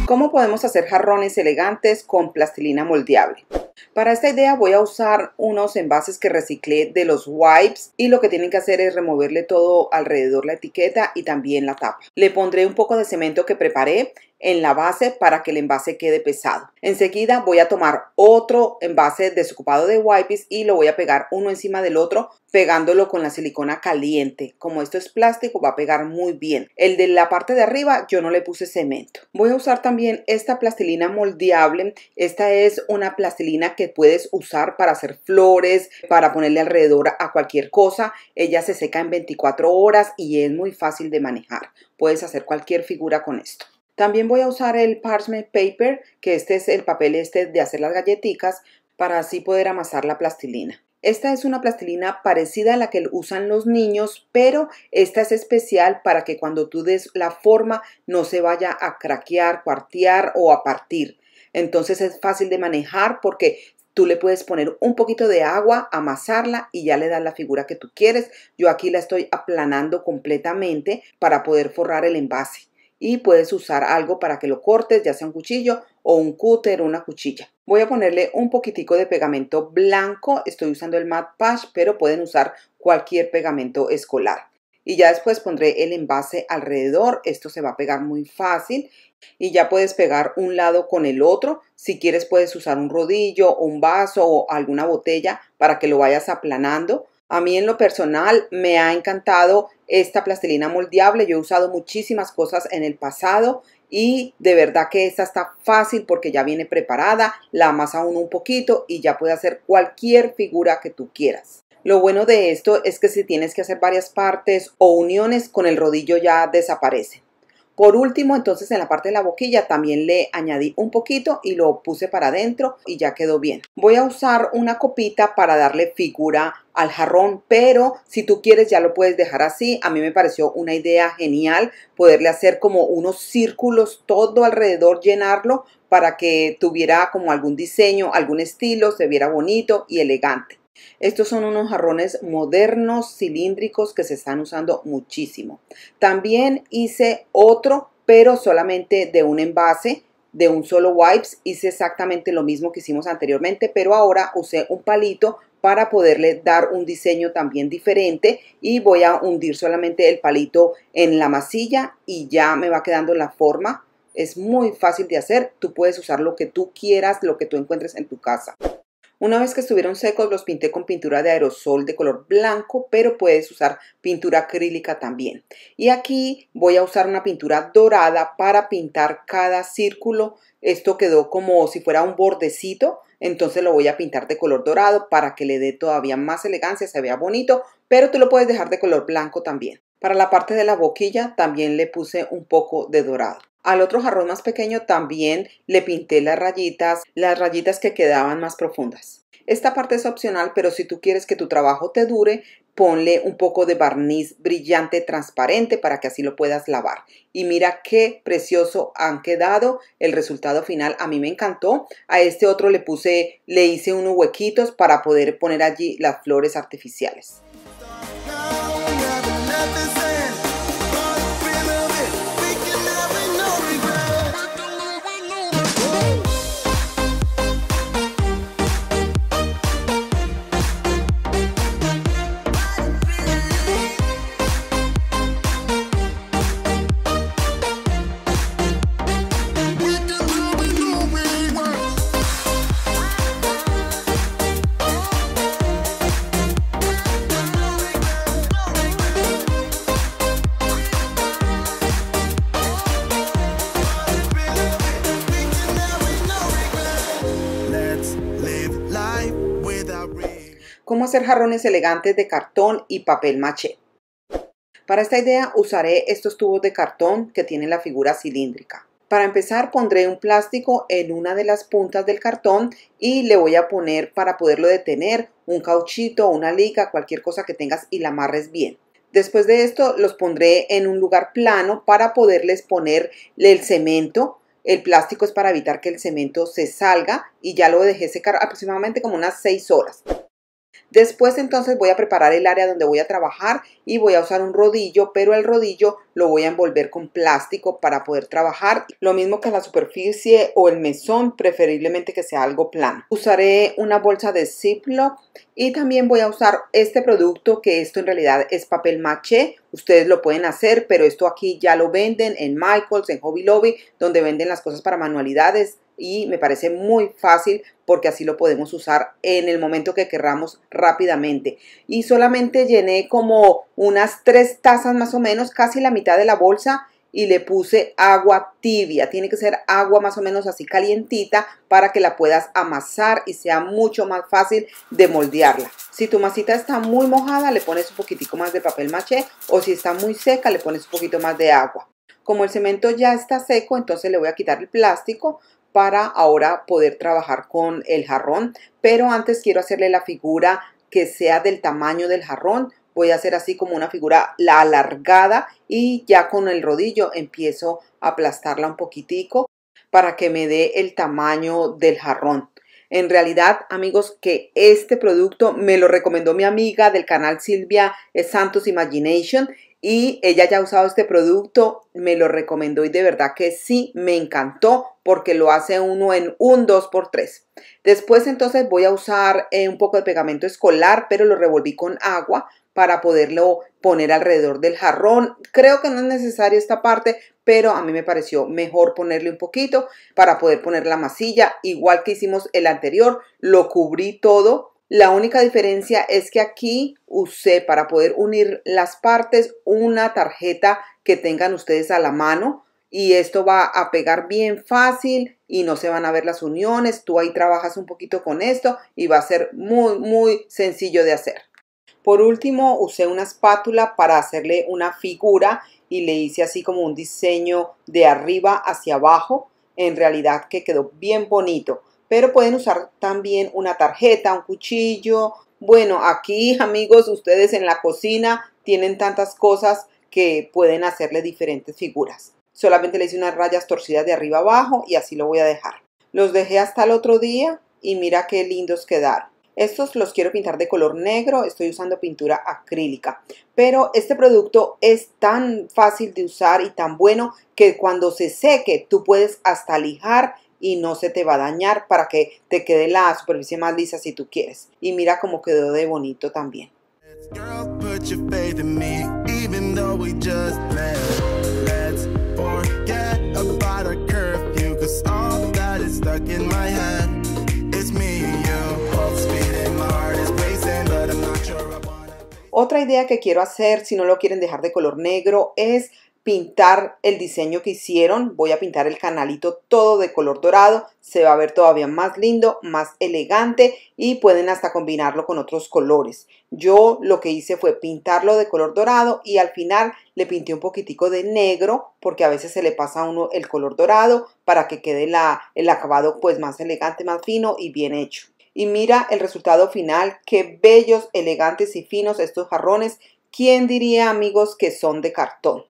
¿Cómo podemos hacer jarrones elegantes con plastilina moldeable? Para esta idea voy a usar unos envases que reciclé de los wipes, y lo que tienen que hacer es removerle todo alrededor la etiqueta y también la tapa. Le pondré un poco de cemento que preparé en la base para que el envase quede pesado. Enseguida voy a tomar otro envase desocupado de wipes y lo voy a pegar uno encima del otro pegándolo con la silicona caliente. Como esto es plástico va a pegar muy bien. El de la parte de arriba yo no le puse cemento. Voy a usar también esta plastilina moldeable. Esta es una plastilina que puedes usar para hacer flores, para ponerle alrededor a cualquier cosa. Ella se seca en veinticuatro horas y es muy fácil de manejar. Puedes hacer cualquier figura con esto. También voy a usar el parchment paper, que este es el papel este de hacer las galletitas, para así poder amasar la plastilina. Esta es una plastilina parecida a la que usan los niños, pero esta es especial para que cuando tú des la forma no se vaya a craquear, cuartear o a partir. Entonces es fácil de manejar porque tú le puedes poner un poquito de agua, amasarla y ya le das la figura que tú quieres. Yo aquí la estoy aplanando completamente para poder forrar el envase. Y puedes usar algo para que lo cortes, ya sea un cuchillo o un cúter o una cuchilla. Voy a ponerle un poquitico de pegamento blanco. Estoy usando el Matte Patch, pero pueden usar cualquier pegamento escolar. Y ya después pondré el envase alrededor. Esto se va a pegar muy fácil. Y ya puedes pegar un lado con el otro. Si quieres puedes usar un rodillo, un vaso o alguna botella para que lo vayas aplanando. A mí en lo personal me ha encantado esta plastilina moldeable. Yo he usado muchísimas cosas en el pasado y de verdad que esta está fácil porque ya viene preparada, la amasa uno un poquito y ya puede hacer cualquier figura que tú quieras. Lo bueno de esto es que si tienes que hacer varias partes o uniones, con el rodillo ya desaparece. Por último, entonces en la parte de la boquilla también le añadí un poquito y lo puse para adentro y ya quedó bien. Voy a usar una copita para darle figura al jarrón, pero si tú quieres ya lo puedes dejar así. A mí me pareció una idea genial poderle hacer como unos círculos todo alrededor, llenarlo para que tuviera como algún diseño, algún estilo, se viera bonito y elegante. Estos son unos jarrones modernos, cilíndricos, que se están usando muchísimo. También hice otro, pero solamente de un envase, de un solo wipes. Hice exactamente lo mismo que hicimos anteriormente, pero ahora usé un palito para poderle dar un diseño también diferente. Y voy a hundir solamente el palito en la masilla y ya me va quedando la forma. Es muy fácil de hacer. Tú puedes usar lo que tú quieras, lo que tú encuentres en tu casa. Una vez que estuvieron secos los pinté con pintura de aerosol de color blanco, pero puedes usar pintura acrílica también. Y aquí voy a usar una pintura dorada para pintar cada círculo. Esto quedó como si fuera un bordecito, entonces lo voy a pintar de color dorado para que le dé todavía más elegancia, se vea bonito, pero tú lo puedes dejar de color blanco también. Para la parte de la boquilla también le puse un poco de dorado. Al otro jarrón más pequeño también le pinté las rayitas, las rayitas que quedaban más profundas. Esta parte es opcional, pero si tú quieres que tu trabajo te dure, ponle un poco de barniz brillante transparente para que así lo puedas lavar. Y mira qué precioso han quedado. El resultado final a mí me encantó. A este otro le puse, le hice unos huequitos para poder poner allí las flores artificiales. Cómo hacer jarrones elegantes de cartón y papel maché. Para esta idea usaré estos tubos de cartón que tienen la figura cilíndrica. Para empezar pondré un plástico en una de las puntas del cartón y le voy a poner, para poderlo detener, un cauchito, una liga, cualquier cosa que tengas y la amarres bien. Después de esto los pondré en un lugar plano para poderles poner el cemento. El plástico es para evitar que el cemento se salga y ya lo dejé secar aproximadamente como unas seis horas. Después entonces voy a preparar el área donde voy a trabajar y voy a usar un rodillo, pero el rodillo lo voy a envolver con plástico para poder trabajar. Lo mismo que la superficie o el mesón, preferiblemente que sea algo plano. Usaré una bolsa de Ziploc y también voy a usar este producto, que esto en realidad es papel maché. Ustedes lo pueden hacer, pero esto aquí ya lo venden en Michaels, en Hobby Lobby, donde venden las cosas para manualidades. Y me parece muy fácil porque así lo podemos usar en el momento que queramos rápidamente. Y solamente llené como unas tres tazas más o menos, casi la mitad de la bolsa, y le puse agua tibia. Tiene que ser agua más o menos así calientita para que la puedas amasar y sea mucho más fácil de moldearla. Si tu masita está muy mojada, le pones un poquitico más de papel maché, o si está muy seca, le pones un poquito más de agua. Como el cemento ya está seco, entonces le voy a quitar el plástico para ahora poder trabajar con el jarrón, pero antes quiero hacerle la figura que sea del tamaño del jarrón. Voy a hacer así como una figura alargada y ya con el rodillo empiezo a aplastarla un poquitico para que me dé el tamaño del jarrón. En realidad, amigos, que este producto me lo recomendó mi amiga del canal Silvia Santos Imagination, y ella ya ha usado este producto, me lo recomendó y de verdad que sí, me encantó porque lo hace uno en un dos por tres. Después entonces voy a usar eh, un poco de pegamento escolar, pero lo revolví con agua para poderlo poner alrededor del jarrón. Creo que no es necesario esta parte, pero a mí me pareció mejor ponerle un poquito para poder poner la masilla. Igual que hicimos el anterior, lo cubrí todo. La única diferencia es que aquí usé, para poder unir las partes, una tarjeta que tengan ustedes a la mano, y esto va a pegar bien fácil y no se van a ver las uniones. Tú ahí trabajas un poquito con esto y va a ser muy, muy sencillo de hacer. Por último, usé una espátula para hacerle una figura y le hice así como un diseño de arriba hacia abajo. En realidad que quedó bien bonito. Pero pueden usar también una tarjeta, un cuchillo. Bueno, aquí, amigos, ustedes en la cocina tienen tantas cosas que pueden hacerle diferentes figuras. Solamente le hice unas rayas torcidas de arriba abajo y así lo voy a dejar. Los dejé hasta el otro día y mira qué lindos quedaron. Estos los quiero pintar de color negro, estoy usando pintura acrílica. Pero este producto es tan fácil de usar y tan bueno que cuando se seque tú puedes hasta lijar y no se te va a dañar, para que te quede la superficie más lisa si tú quieres. Y mira cómo quedó de bonito también. Otra idea que quiero hacer, si no lo quieren dejar de color negro, es pintar el diseño que hicieron. Voy a pintar el canalito todo de color dorado. Se va a ver todavía más lindo, más elegante, y pueden hasta combinarlo con otros colores. Yo lo que hice fue pintarlo de color dorado y al final le pinté un poquitico de negro, porque a veces se le pasa a uno el color dorado para que quede la, el acabado pues más elegante, más fino y bien hecho. Y mira el resultado final. Qué bellos, elegantes y finos estos jarrones. ¿Quién diría, amigos, que son de cartón?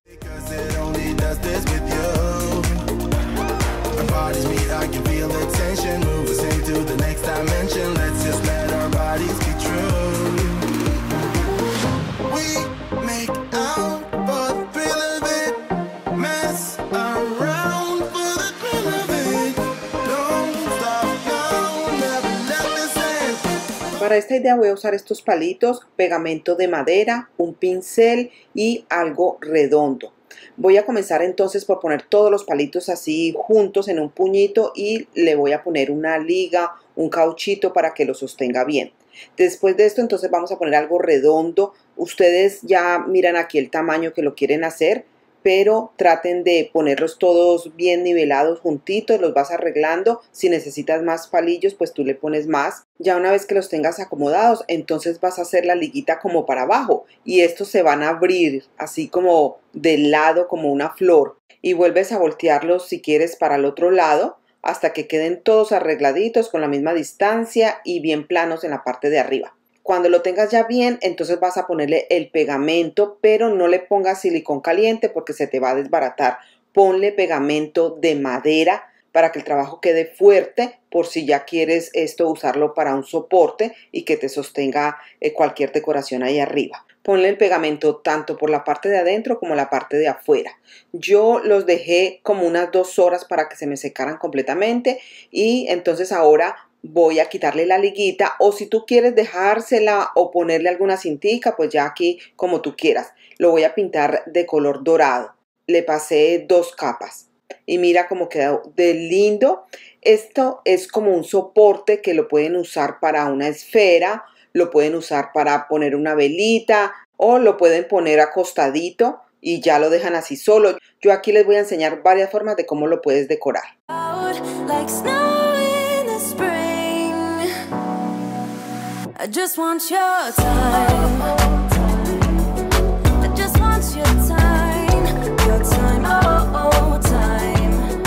Para esta idea voy a usar estos palitos, pegamento de madera, un pincel y algo redondo. Voy a comenzar entonces por poner todos los palitos así juntos en un puñito y le voy a poner una liga, un cauchito para que lo sostenga bien. Después de esto entonces vamos a poner algo redondo. Ustedes ya miran aquí el tamaño que lo quieren hacer, pero traten de ponerlos todos bien nivelados juntitos, los vas arreglando. Si necesitas más palillos, pues tú le pones más. Ya una vez que los tengas acomodados, entonces vas a hacer la liguita como para abajo y estos se van a abrir así como de lado, como una flor. Y vuelves a voltearlos si quieres para el otro lado hasta que queden todos arregladitos con la misma distancia y bien planos en la parte de arriba. Cuando lo tengas ya bien, entonces vas a ponerle el pegamento, pero no le pongas silicón caliente porque se te va a desbaratar. Ponle pegamento de madera para que el trabajo quede fuerte, por si ya quieres esto usarlo para un soporte y que te sostenga cualquier decoración ahí arriba. Ponle el pegamento tanto por la parte de adentro como la parte de afuera. Yo los dejé como unas dos horas para que se me secaran completamente y entonces ahora voy a quitarle la liguita, o si tú quieres dejársela o ponerle alguna cintica, pues ya aquí como tú quieras. Lo voy a pintar de color dorado. Le pasé dos capas y mira cómo quedó de lindo. Esto es como un soporte que lo pueden usar para una esfera, lo pueden usar para poner una velita o lo pueden poner acostadito y ya lo dejan así solo. Yo aquí les voy a enseñar varias formas de cómo lo puedes decorar. I just want your time. I just want your time. Your time, oh, oh, time.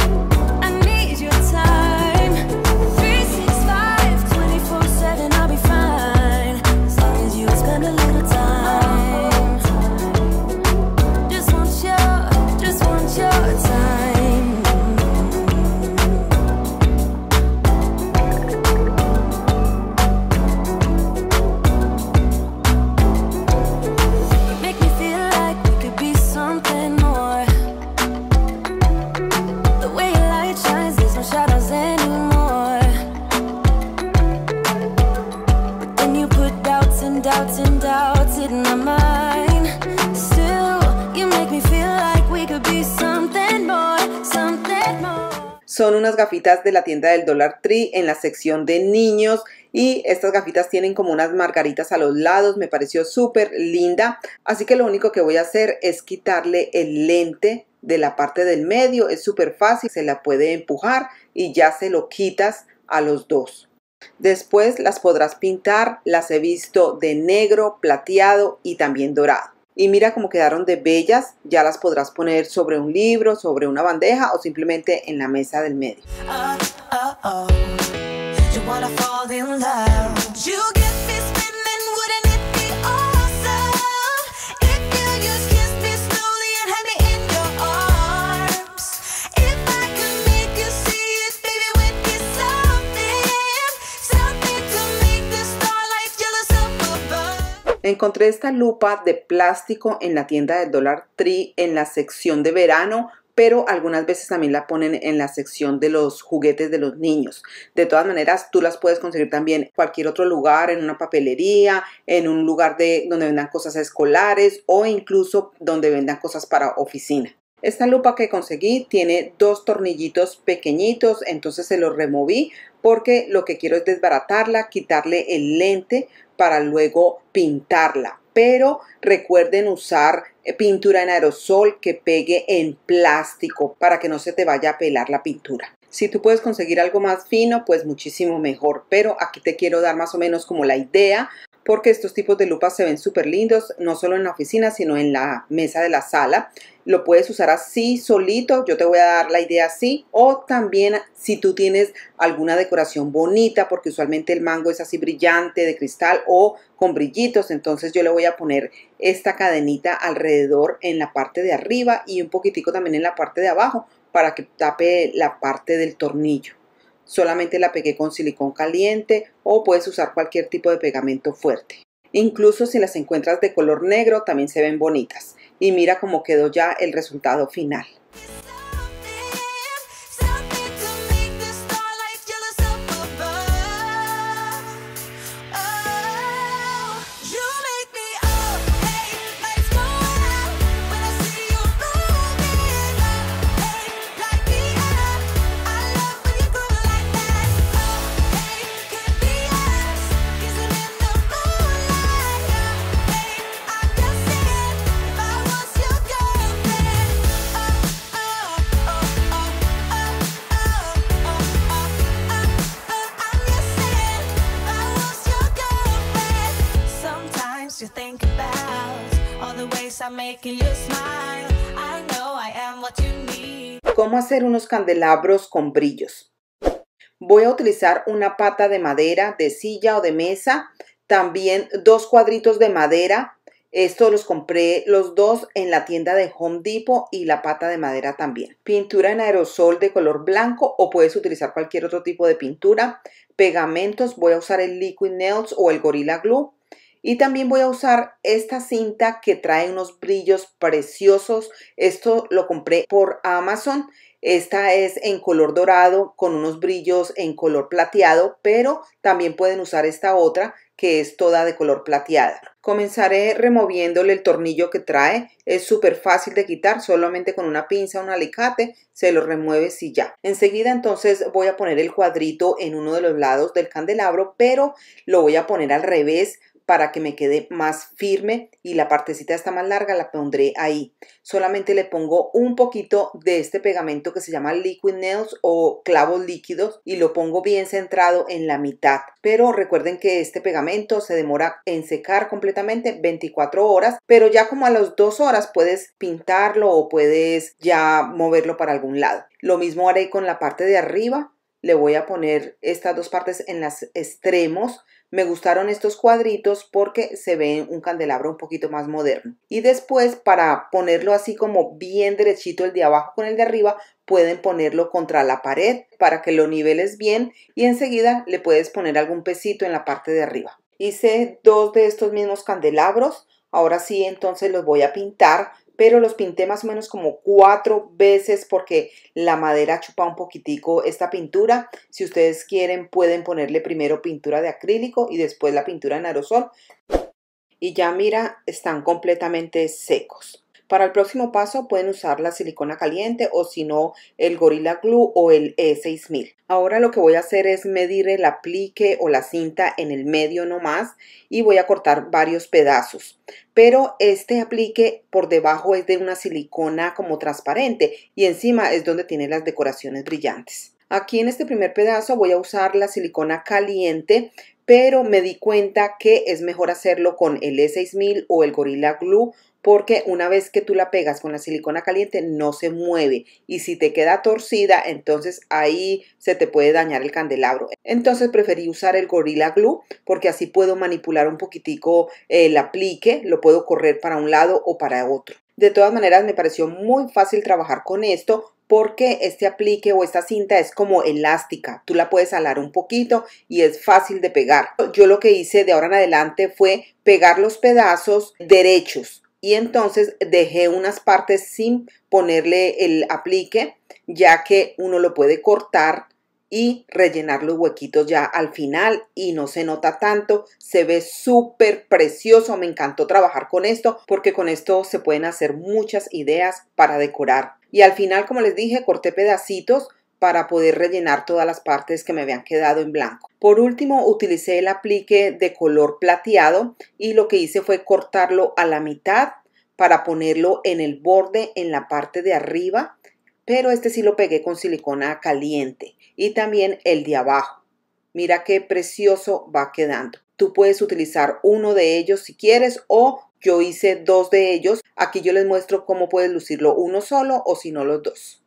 I need your time. three sixty-five, twenty-four seven, I'll be fine. As long as you spend a little time. Just want your, just want your time. Son unas gafitas de la tienda del Dollar Tree en la sección de niños y estas gafitas tienen como unas margaritas a los lados. Me pareció súper linda, así que lo único que voy a hacer es quitarle el lente de la parte del medio. Es súper fácil, se la puede empujar y ya se lo quitas a los dos. Después las podrás pintar, las he visto de negro, plateado y también dorado. Y mira cómo quedaron de bellas. Ya las podrás poner sobre un libro, sobre una bandeja o simplemente en la mesa del medio. Encontré esta lupa de plástico en la tienda del Dollar Tree en la sección de verano, pero algunas veces también la ponen en la sección de los juguetes de los niños. De todas maneras, tú las puedes conseguir también en cualquier otro lugar, en una papelería, en un lugar de, donde vendan cosas escolares o incluso donde vendan cosas para oficina. Esta lupa que conseguí tiene dos tornillitos pequeñitos, entonces se los removí porque lo que quiero es desbaratarla, quitarle el lente para luego pintarla. pero recuerden usar pintura en aerosol que pegue en plástico para que no se te vaya a pelar la pintura. Si tú puedes conseguir algo más fino, pues muchísimo mejor, pero aquí te quiero dar más o menos como la idea, porque estos tipos de lupas se ven súper lindos, no solo en la oficina, sino en la mesa de la sala. Lo puedes usar así solito, yo te voy a dar la idea así, o también si tú tienes alguna decoración bonita, porque usualmente el mango es así brillante, de cristal o con brillitos, entonces yo le voy a poner esta cadenita alrededor en la parte de arriba y un poquitico también en la parte de abajo para que tape la parte del tornillo. Solamente la pegué con silicón caliente o puedes usar cualquier tipo de pegamento fuerte. Incluso si las encuentras de color negro también se ven bonitas. Y mira cómo quedó ya el resultado final. ¿Cómo hacer unos candelabros con brillos? Voy a utilizar una pata de madera, de silla o de mesa, también dos cuadritos de madera. Estos los compré los dos en la tienda de Home Depot y la pata de madera también. Pintura en aerosol de color blanco o puedes utilizar cualquier otro tipo de pintura. Pegamentos, voy a usar el Liquid Nails o el Gorilla Glue. Y también voy a usar esta cinta que trae unos brillos preciosos. Esto lo compré por Amazon. Esta es en color dorado con unos brillos en color plateado, pero también pueden usar esta otra que es toda de color plateada. Comenzaré removiéndole el tornillo que trae. Es súper fácil de quitar, solamente con una pinza o un alicate se lo remueves y ya. Enseguida entonces voy a poner el cuadrito en uno de los lados del candelabro, pero lo voy a poner al revés para que me quede más firme y la partecita está más larga la pondré ahí. Solamente le pongo un poquito de este pegamento que se llama Liquid Nails o clavos líquidos y lo pongo bien centrado en la mitad. Pero recuerden que este pegamento se demora en secar completamente veinticuatro horas, pero ya como a las dos horas puedes pintarlo o puedes ya moverlo para algún lado. Lo mismo haré con la parte de arriba. Le voy a poner estas dos partes en los extremos. Me gustaron estos cuadritos porque se ve un candelabro un poquito más moderno. Y después, para ponerlo así como bien derechito el de abajo con el de arriba, pueden ponerlo contra la pared para que lo niveles bien y enseguida le puedes poner algún pesito en la parte de arriba. Hice dos de estos mismos candelabros. Ahora sí, entonces los voy a pintar, pero los pinté más o menos como cuatro veces porque la madera chupa un poquitico esta pintura. Si ustedes quieren pueden ponerle primero pintura de acrílico y después la pintura en aerosol. Y ya mira, están completamente secos. Para el próximo paso pueden usar la silicona caliente o si no el Gorilla Glue o el E seis mil. Ahora lo que voy a hacer es medir el aplique o la cinta en el medio nomás y voy a cortar varios pedazos. Pero este aplique por debajo es de una silicona como transparente y encima es donde tiene las decoraciones brillantes. Aquí en este primer pedazo voy a usar la silicona caliente, pero me di cuenta que es mejor hacerlo con el E seis mil o el Gorilla Glue porque una vez que tú la pegas con la silicona caliente no se mueve y si te queda torcida entonces ahí se te puede dañar el candelabro. Entonces preferí usar el Gorilla Glue porque así puedo manipular un poquitico el aplique, lo puedo correr para un lado o para otro. De todas maneras me pareció muy fácil trabajar con esto porque este aplique o esta cinta es como elástica, tú la puedes alar un poquito y es fácil de pegar. Yo lo que hice de ahora en adelante fue pegar los pedazos derechos. Y entonces dejé unas partes sin ponerle el aplique, ya que uno lo puede cortar y rellenar los huequitos ya al final y no se nota tanto. Se ve súper precioso, me encantó trabajar con esto porque con esto se pueden hacer muchas ideas para decorar. Y al final, como les dije, corté pedacitos para poder rellenar todas las partes que me habían quedado en blanco. Por último, utilicé el aplique de color plateado y lo que hice fue cortarlo a la mitad para ponerlo en el borde, en la parte de arriba, pero este sí lo pegué con silicona caliente y también el de abajo. Mira qué precioso va quedando. Tú puedes utilizar uno de ellos si quieres, o yo hice dos de ellos. Aquí yo les muestro cómo puedes lucirlo uno solo o si no los dos.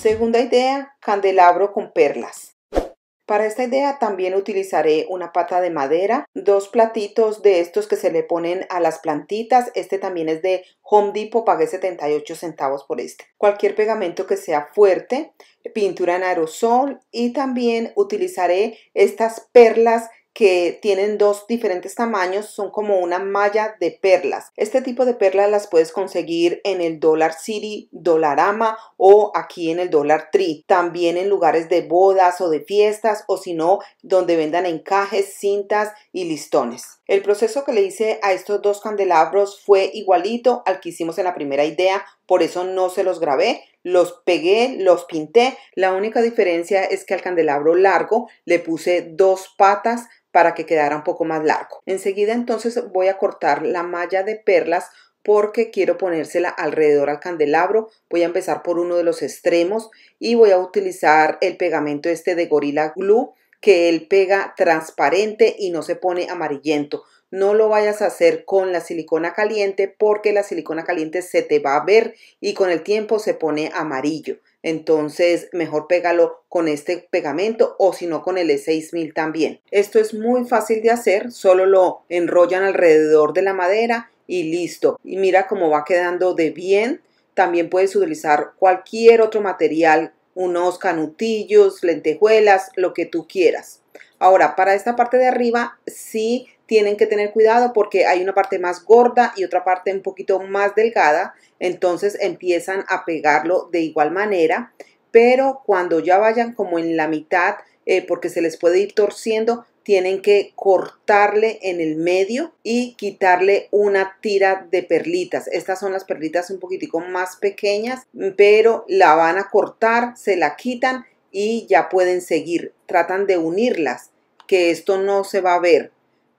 Segunda idea, candelabro con perlas. Para esta idea también utilizaré una pata de madera, dos platitos de estos que se le ponen a las plantitas. Este también es de Home Depot, pagué setenta y ocho centavos por este. Cualquier pegamento que sea fuerte, pintura en aerosol, y también utilizaré estas perlas que tienen dos diferentes tamaños, son como una malla de perlas. Este tipo de perlas las puedes conseguir en el Dollar City, Dollarama o aquí en el Dollar Tree. También en lugares de bodas o de fiestas, o si no, donde vendan encajes, cintas y listones. El proceso que le hice a estos dos candelabros fue igualito al que hicimos en la primera idea, por eso no se los grabé. Los pegué, los pinté. La única diferencia es que al candelabro largo le puse dos patas para que quedara un poco más largo. Enseguida entonces voy a cortar la malla de perlas porque quiero ponérsela alrededor al candelabro. Voy a empezar por uno de los extremos y voy a utilizar el pegamento este de Gorilla Glue, que él pega transparente y no se pone amarillento. No lo vayas a hacer con la silicona caliente porque la silicona caliente se te va a ver y con el tiempo se pone amarillo. Entonces mejor pégalo con este pegamento o si no con el E seis mil también. Esto es muy fácil de hacer, solo lo enrollan alrededor de la madera y listo. Y mira cómo va quedando de bien. También puedes utilizar cualquier otro material, unos canutillos, lentejuelas, lo que tú quieras. Ahora, para esta parte de arriba sí tienen que tener cuidado porque hay una parte más gorda y otra parte un poquito más delgada. Entonces empiezan a pegarlo de igual manera, pero cuando ya vayan como en la mitad, eh, porque se les puede ir torciendo, tienen que cortarle en el medio y quitarle una tira de perlitas. Estas son las perlitas un poquitico más pequeñas, pero la van a cortar, se la quitan y ya pueden seguir. Tratan de unirlas, que esto no se va a ver,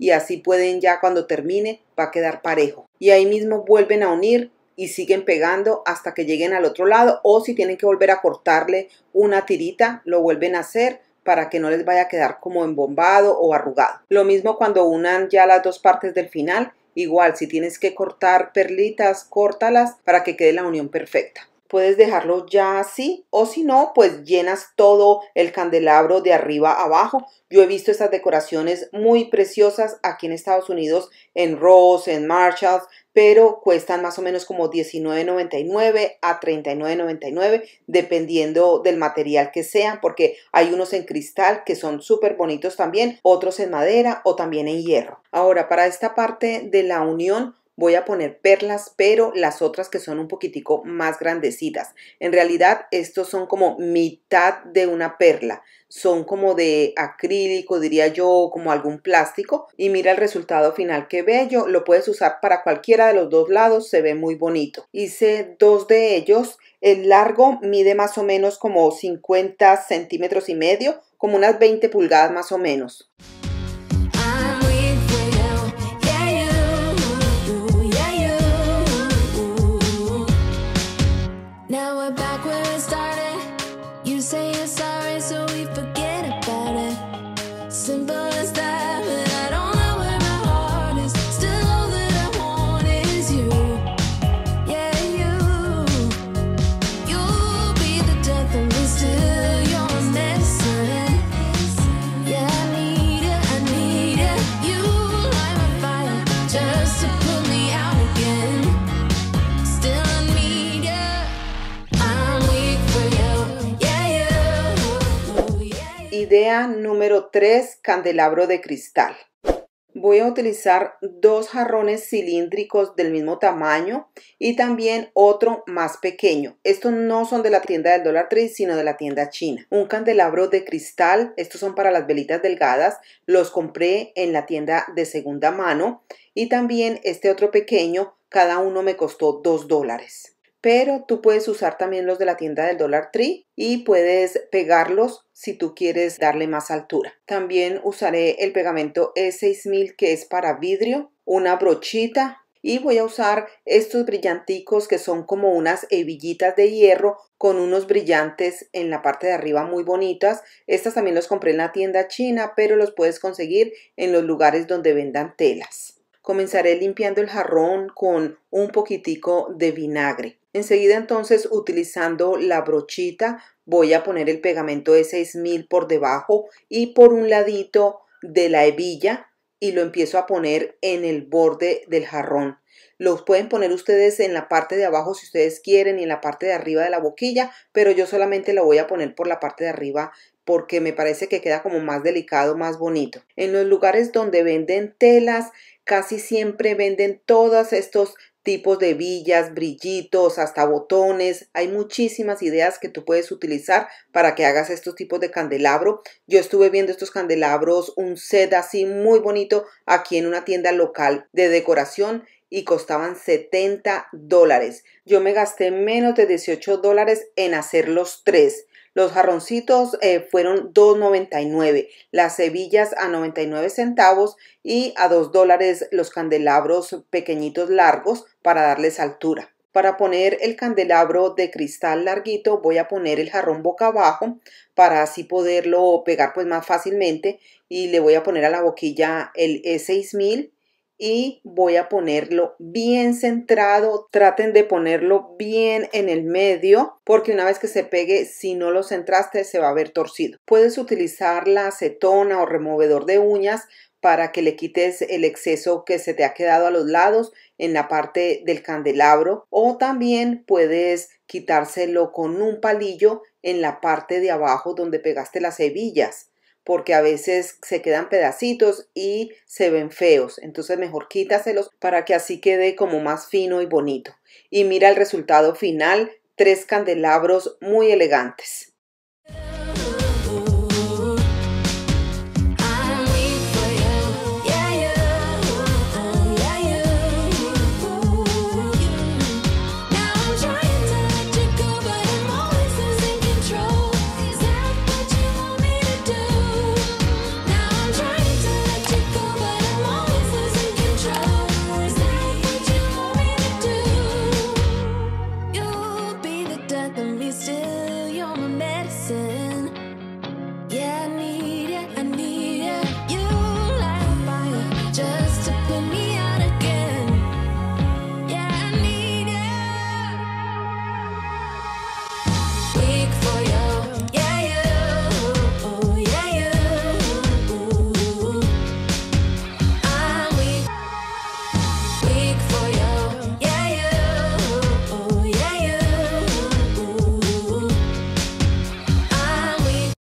y así pueden, ya cuando termine va a quedar parejo. Y ahí mismo vuelven a unir y siguen pegando hasta que lleguen al otro lado, o si tienen que volver a cortarle una tirita, lo vuelven a hacer para que no les vaya a quedar como embombado o arrugado. Lo mismo cuando unan ya las dos partes del final, igual si tienes que cortar perlitas, córtalas para que quede la unión perfecta. Puedes dejarlo ya así, o si no, pues llenas todo el candelabro de arriba a abajo. Yo he visto estas decoraciones muy preciosas aquí en Estados Unidos, en Ross, en Marshalls, pero cuestan más o menos como diecinueve noventa y nueve a treinta y nueve noventa y nueve, dependiendo del material que sean, porque hay unos en cristal que son súper bonitos también, otros en madera o también en hierro. Ahora, para esta parte de la unión, voy a poner perlas, pero las otras que son un poquitico más grandecitas. En realidad, estos son como mitad de una perla. Son como de acrílico, diría yo, como algún plástico. Y mira el resultado final, qué bello. Lo puedes usar para cualquiera de los dos lados, se ve muy bonito. Hice dos de ellos. El largo mide más o menos como cincuenta centímetros y medio, como unas veinte pulgadas más o menos. Simple as that, but I don't know where my heart is. Still holding Idea número tres, candelabro de cristal. Voy a utilizar dos jarrones cilíndricos del mismo tamaño y también otro más pequeño. Estos no son de la tienda del Dollar Tree, sino de la tienda china. Un candelabro de cristal, estos son para las velitas delgadas, los compré en la tienda de segunda mano. Y también este otro pequeño, cada uno me costó dos dólares. Pero tú puedes usar también los de la tienda del Dollar Tree y puedes pegarlos si tú quieres darle más altura. También usaré el pegamento E seis mil que es para vidrio, una brochita y voy a usar estos brillanticos que son como unas hebillitas de hierro con unos brillantes en la parte de arriba muy bonitas. Estas también los compré en la tienda china, pero los puedes conseguir en los lugares donde vendan telas. Comenzaré limpiando el jarrón con un poquitico de vinagre. Enseguida entonces, utilizando la brochita, voy a poner el pegamento de E seis mil por debajo y por un ladito de la hebilla y lo empiezo a poner en el borde del jarrón. Los pueden poner ustedes en la parte de abajo si ustedes quieren y en la parte de arriba de la boquilla, pero yo solamente lo voy a poner por la parte de arriba porque me parece que queda como más delicado, más bonito. En los lugares donde venden telas, casi siempre venden todos estos tipos de hebillas, brillitos, hasta botones. Hay muchísimas ideas que tú puedes utilizar para que hagas estos tipos de candelabro. Yo estuve viendo estos candelabros, un set así muy bonito aquí en una tienda local de decoración y costaban setenta dólares. Yo me gasté menos de dieciocho dólares en hacer los tres. Los jarroncitos eh, fueron dos noventa y nueve, las hebillas a noventa y nueve centavos y a dos dólares los candelabros pequeñitos largos para darles altura. Para poner el candelabro de cristal larguito voy a poner el jarrón boca abajo para así poderlo pegar pues más fácilmente y le voy a poner a la boquilla el E seis mil. Y voy a ponerlo bien centrado, traten de ponerlo bien en el medio porque una vez que se pegue, si no lo centraste, se va a ver torcido. Puedes utilizar la acetona o removedor de uñas para que le quites el exceso que se te ha quedado a los lados en la parte del candelabro o también puedes quitárselo con un palillo en la parte de abajo donde pegaste las hebillas, porque a veces se quedan pedacitos y se ven feos. Entonces mejor quítaselos para que así quede como más fino y bonito. Y mira el resultado final, tres candelabros muy elegantes.